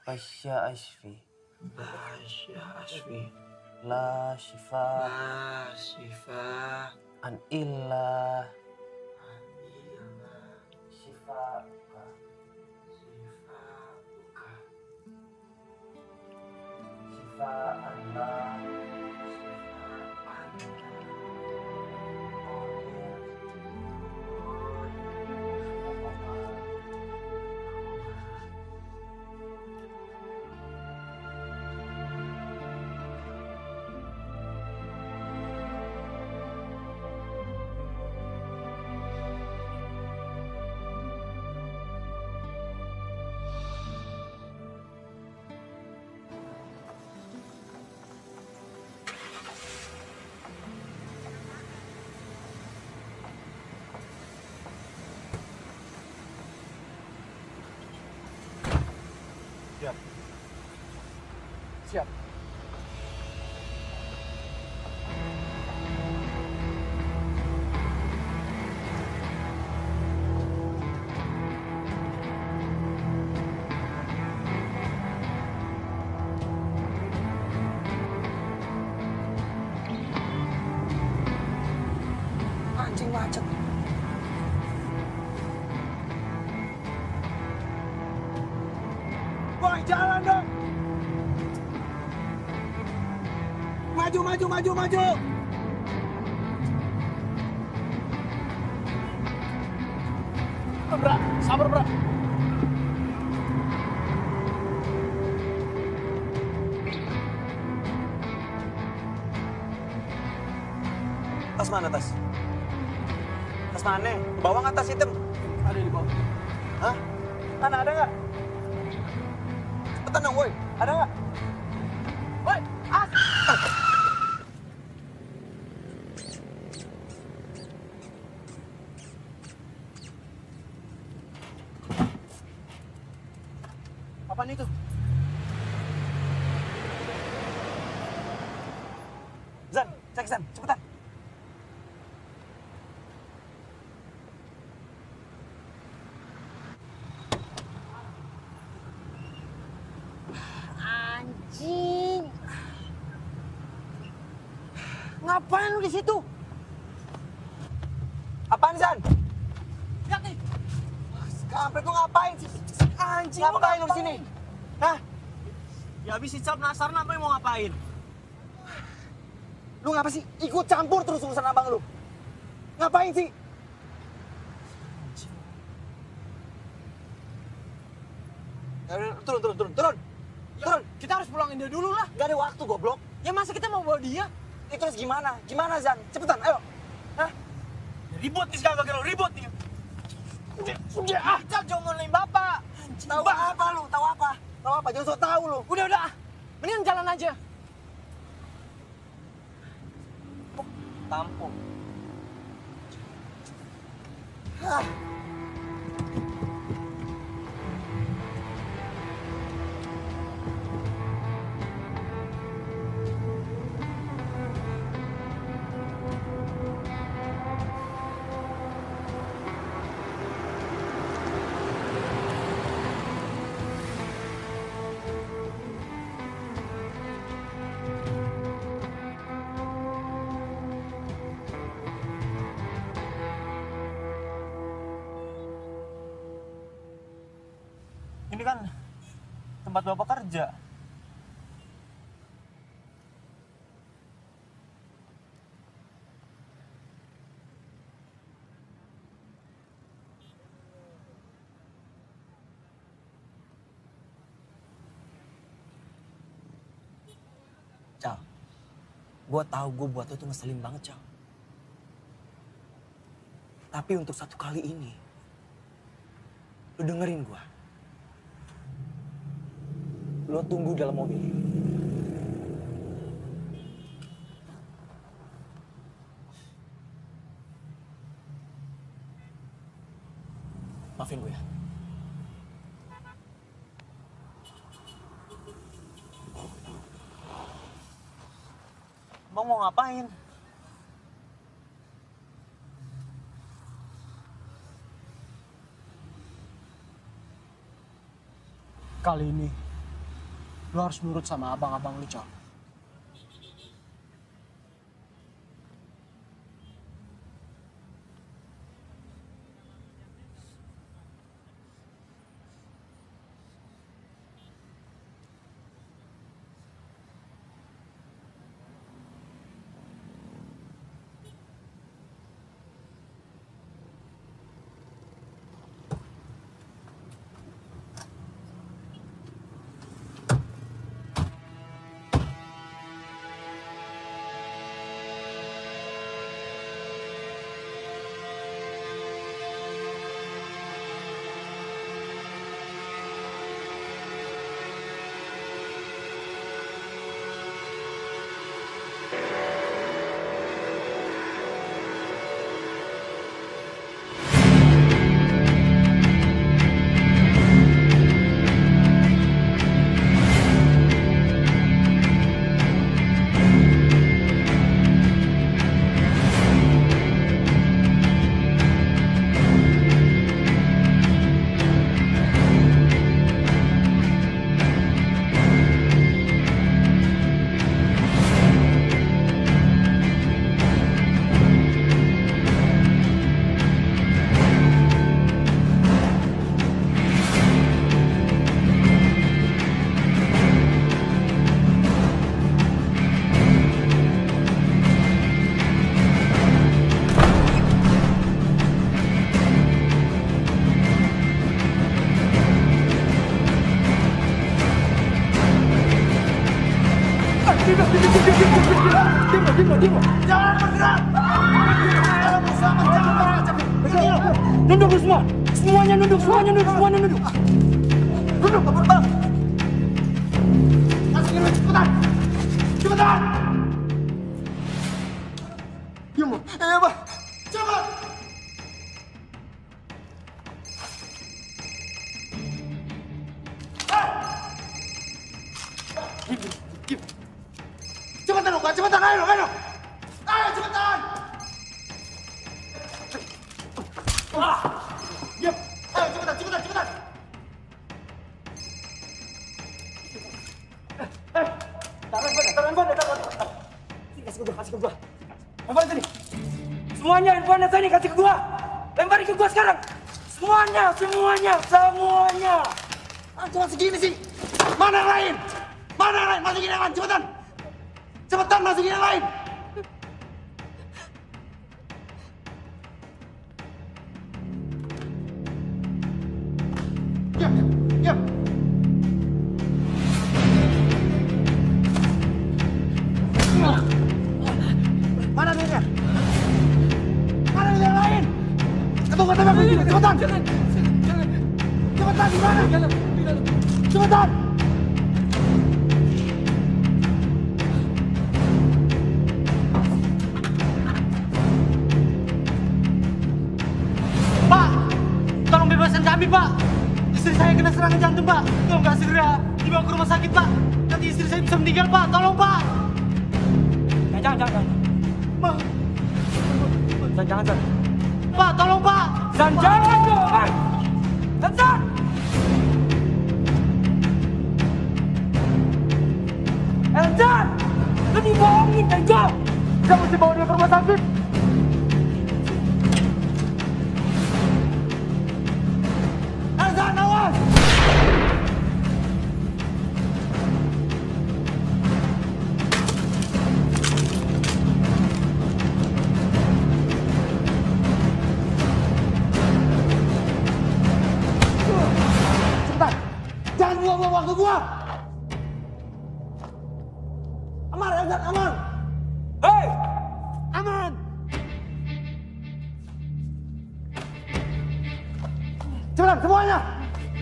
Pasya Ashfi Basya Aswi La Shifa an illah sifa sifa sifa Allah siap. Anjing macet. Boy, jalan dong. Maju, maju, maju. Bra, sabar, Bra. Tas mana, tas? Tas mana? Bawah nggak tas hitam? Ada di bawah. Hah? Tanah ada nggak? Cepetan dong, woi. Ada nggak? Woi, ah! Apaan itu? Zan, cek Zan, cepetan. Anjing. Ngapain lu di situ? Apaan Zan? Lihat nih. Kampret lu ngapain sih? Anjing, ngapain lu di sini? Hah? Ya abis Ical penasaran apa yang mau ngapain? Lu ngapa sih ikut campur terus urusan abang lu? Ngapain sih? Turun, turun, turun, turun. Ya, turun. Kita harus pulangin dia dulu lah. Gak ada waktu, goblok. Ya masa kita mau bawa dia? Itu harus gimana? Gimana, Zan? Cepetan, ayo. Hah? Ya, ribut nih sekarang, gara-gara ribut nih. Udah, ah. Ical jangan ngomongin bapak. Tahu apa lu? Tahu apa? Tahu apa? Jangan sok tahu lu. Udah. Mendingan jalan aja. Tampung. Hah. Ini kan tempat bapak kerja. Cal, gue tahu gue buat itu ngeselin banget, Cal. Tapi untuk satu kali ini, lu dengerin gue. Lo tunggu dalam mobil. Maafin gue ya. Bang mau ngapain? Kali ini lu harus nurut sama abang-abang lu, Cal. Semuanya duduk. Duduk, bang. Kasih duit, cepetan. Ya, bang. Cepat. Cepetan, ayo. Ayo, cepetan. Diam. Ayo, cepetan. Taruh handphone. Sini, kasih ke gua. Lemparin sini. Semuanya handphone saya ini kasih ke gua. Lemparin ke gua sekarang. Semuanya. Cuma segini sih. Mana yang lain? Masukin yang lain, cepetan masukin yang lain.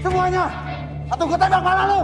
Semuanya! Atau gue tembak malah lu!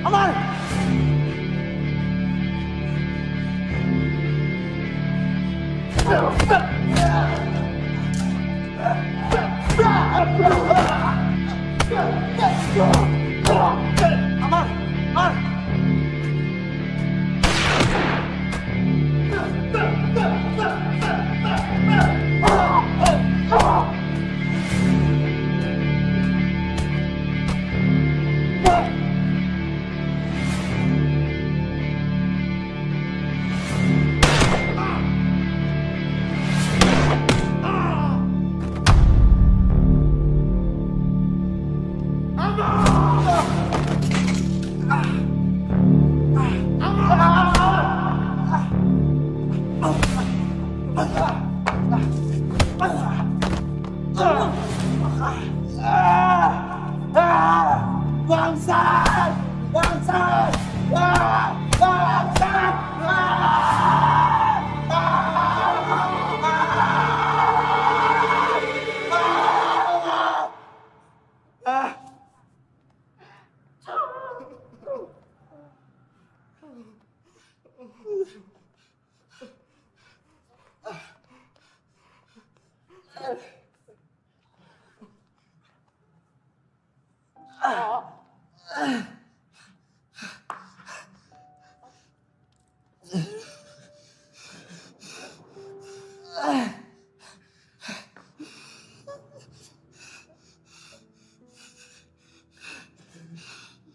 Amar!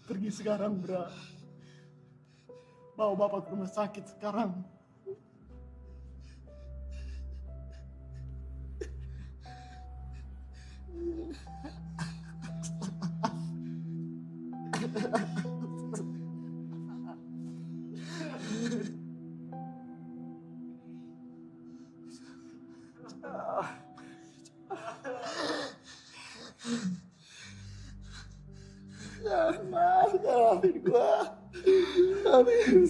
Pergi sekarang, Bra. Bawa bapak ke rumah sakit sekarang.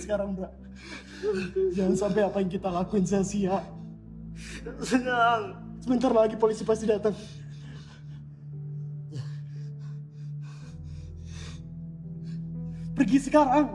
Sekarang, Bra. Jangan sampai apa yang kita lakuin sia-sia. Sebentar lagi polisi pasti datang. Pergi sekarang.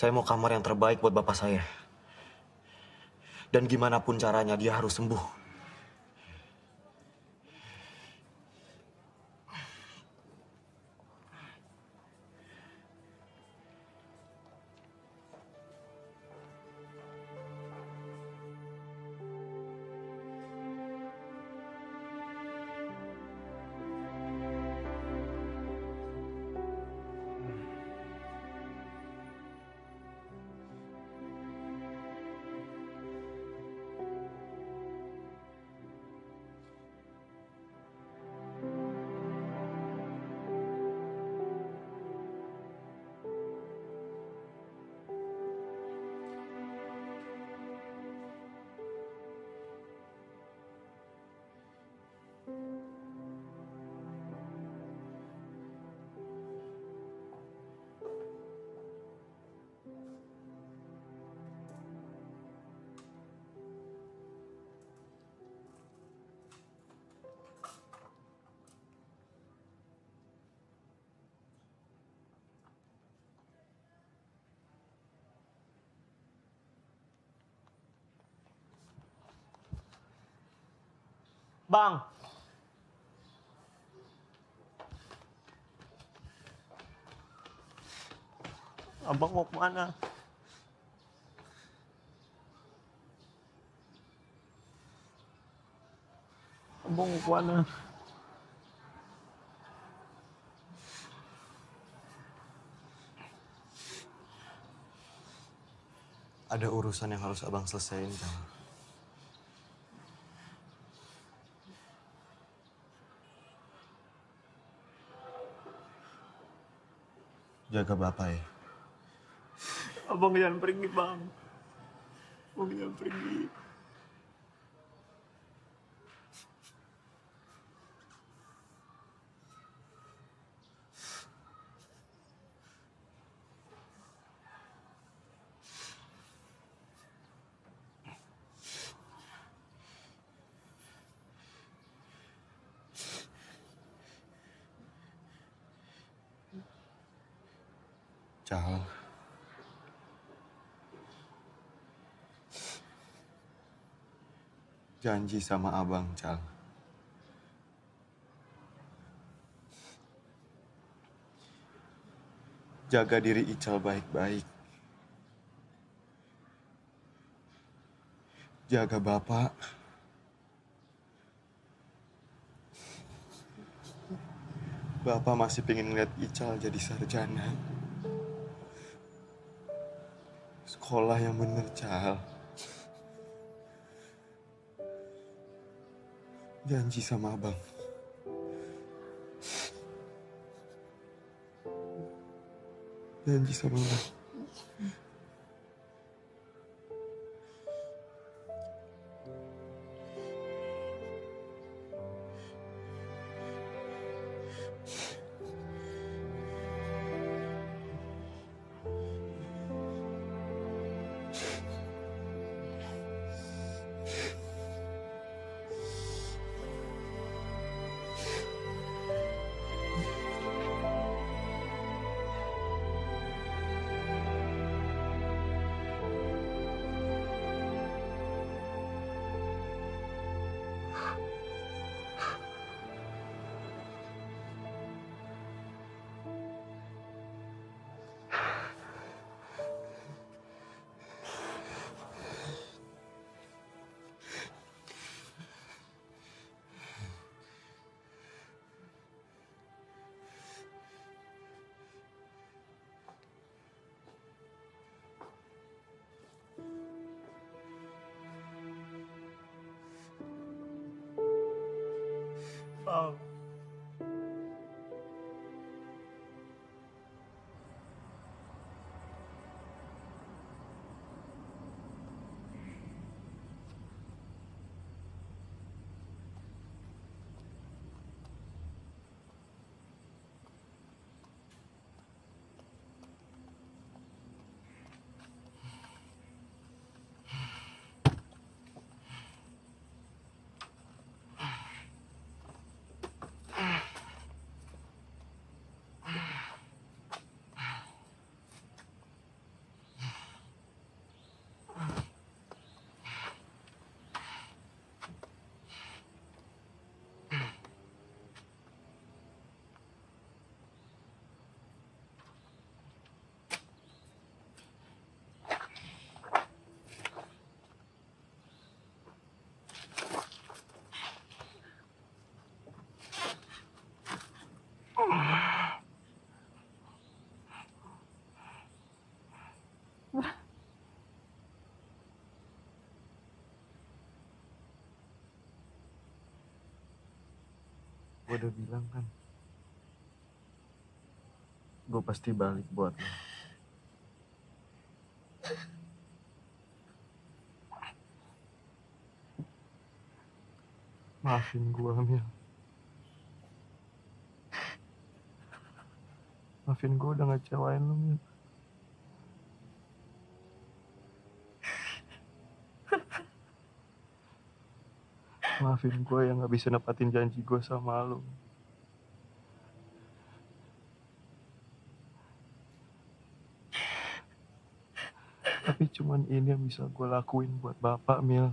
Saya mau kamar yang terbaik buat bapak saya. Dan gimana pun caranya, dia harus sembuh. Bang. Abang mau kemana? Abang mau kemana? Ada urusan yang harus abang selesaiin, Kang. Jaga bapak ya. Abang jangan pergi, Bang. Abang jangan pergi. Cal. Janji sama abang, Cal. Jaga diri Ical baik-baik. Jaga bapak. Bapak masih pengen ngeliat Ical jadi sarjana. Sekolah yang bener, Cal. Janji sama abang. Janji sama abang. Bang. Gue udah bilang kan, gue pasti balik buat lo. Maafin gue, Mil. Maafin gue udah ngecewain lo, Mil. Maafin gue yang gak bisa nepatin janji gue sama lo. Tapi cuman ini yang bisa gue lakuin buat bapak, Mil.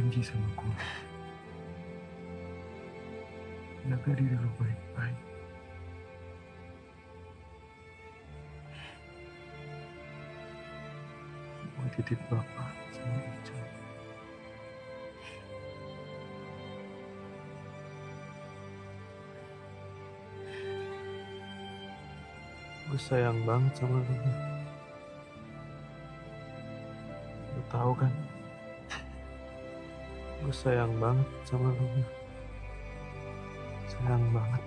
janji sama gue. Jaga diri lo baik-baik. Gue titip bapak sama Ical. Gue sayang banget sama lo. Lo tau kan? Gue sayang banget sama lu. Sayang banget.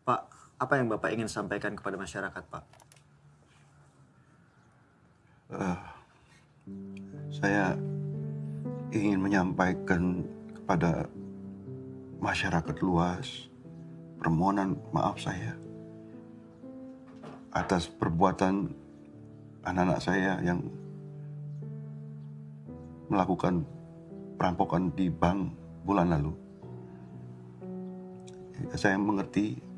Pak, apa yang Bapak ingin sampaikan kepada masyarakat, Pak? Saya ingin menyampaikan kepada masyarakat luas permohonan maaf saya atas perbuatan anak-anak saya yang melakukan perampokan di bank bulan lalu. Saya mengerti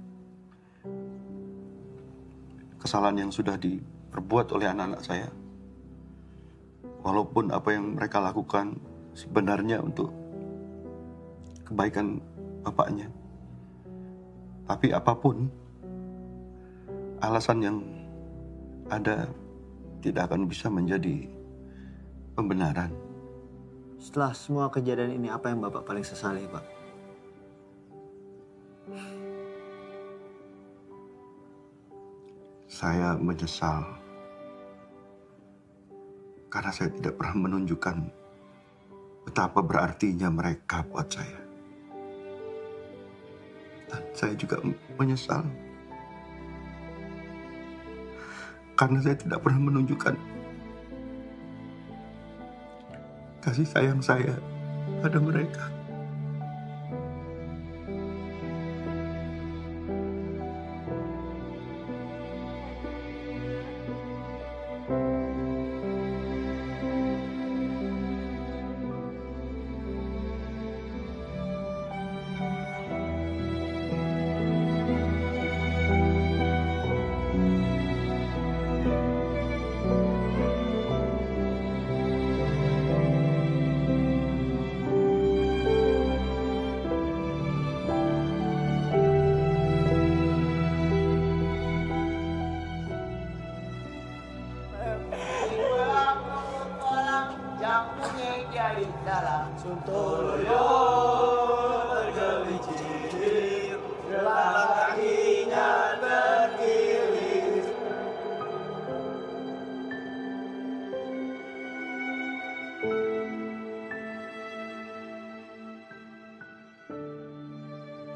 kesalahan yang sudah diperbuat oleh anak-anak saya. Walaupun apa yang mereka lakukan sebenarnya untuk kebaikan bapaknya. Tapi apapun alasan yang ada tidak akan bisa menjadi pembenaran. Setelah semua kejadian ini, apa yang Bapak paling sesali, Pak? Saya menyesal karena saya tidak pernah menunjukkan betapa berartinya mereka buat saya. Dan saya juga menyesal karena saya tidak pernah menunjukkan kasih sayang saya pada mereka.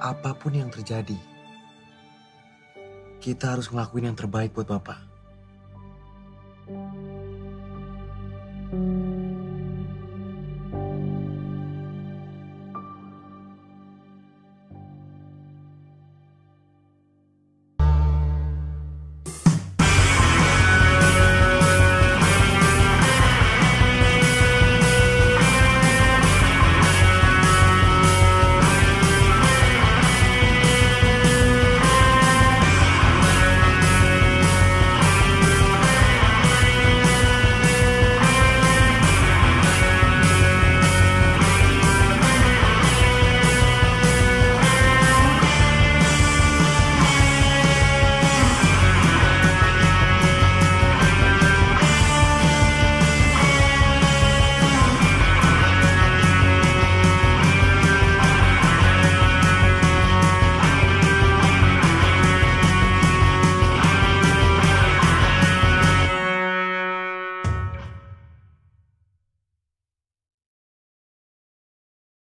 Apapun yang terjadi, kita harus ngelakuin yang terbaik buat Bapak.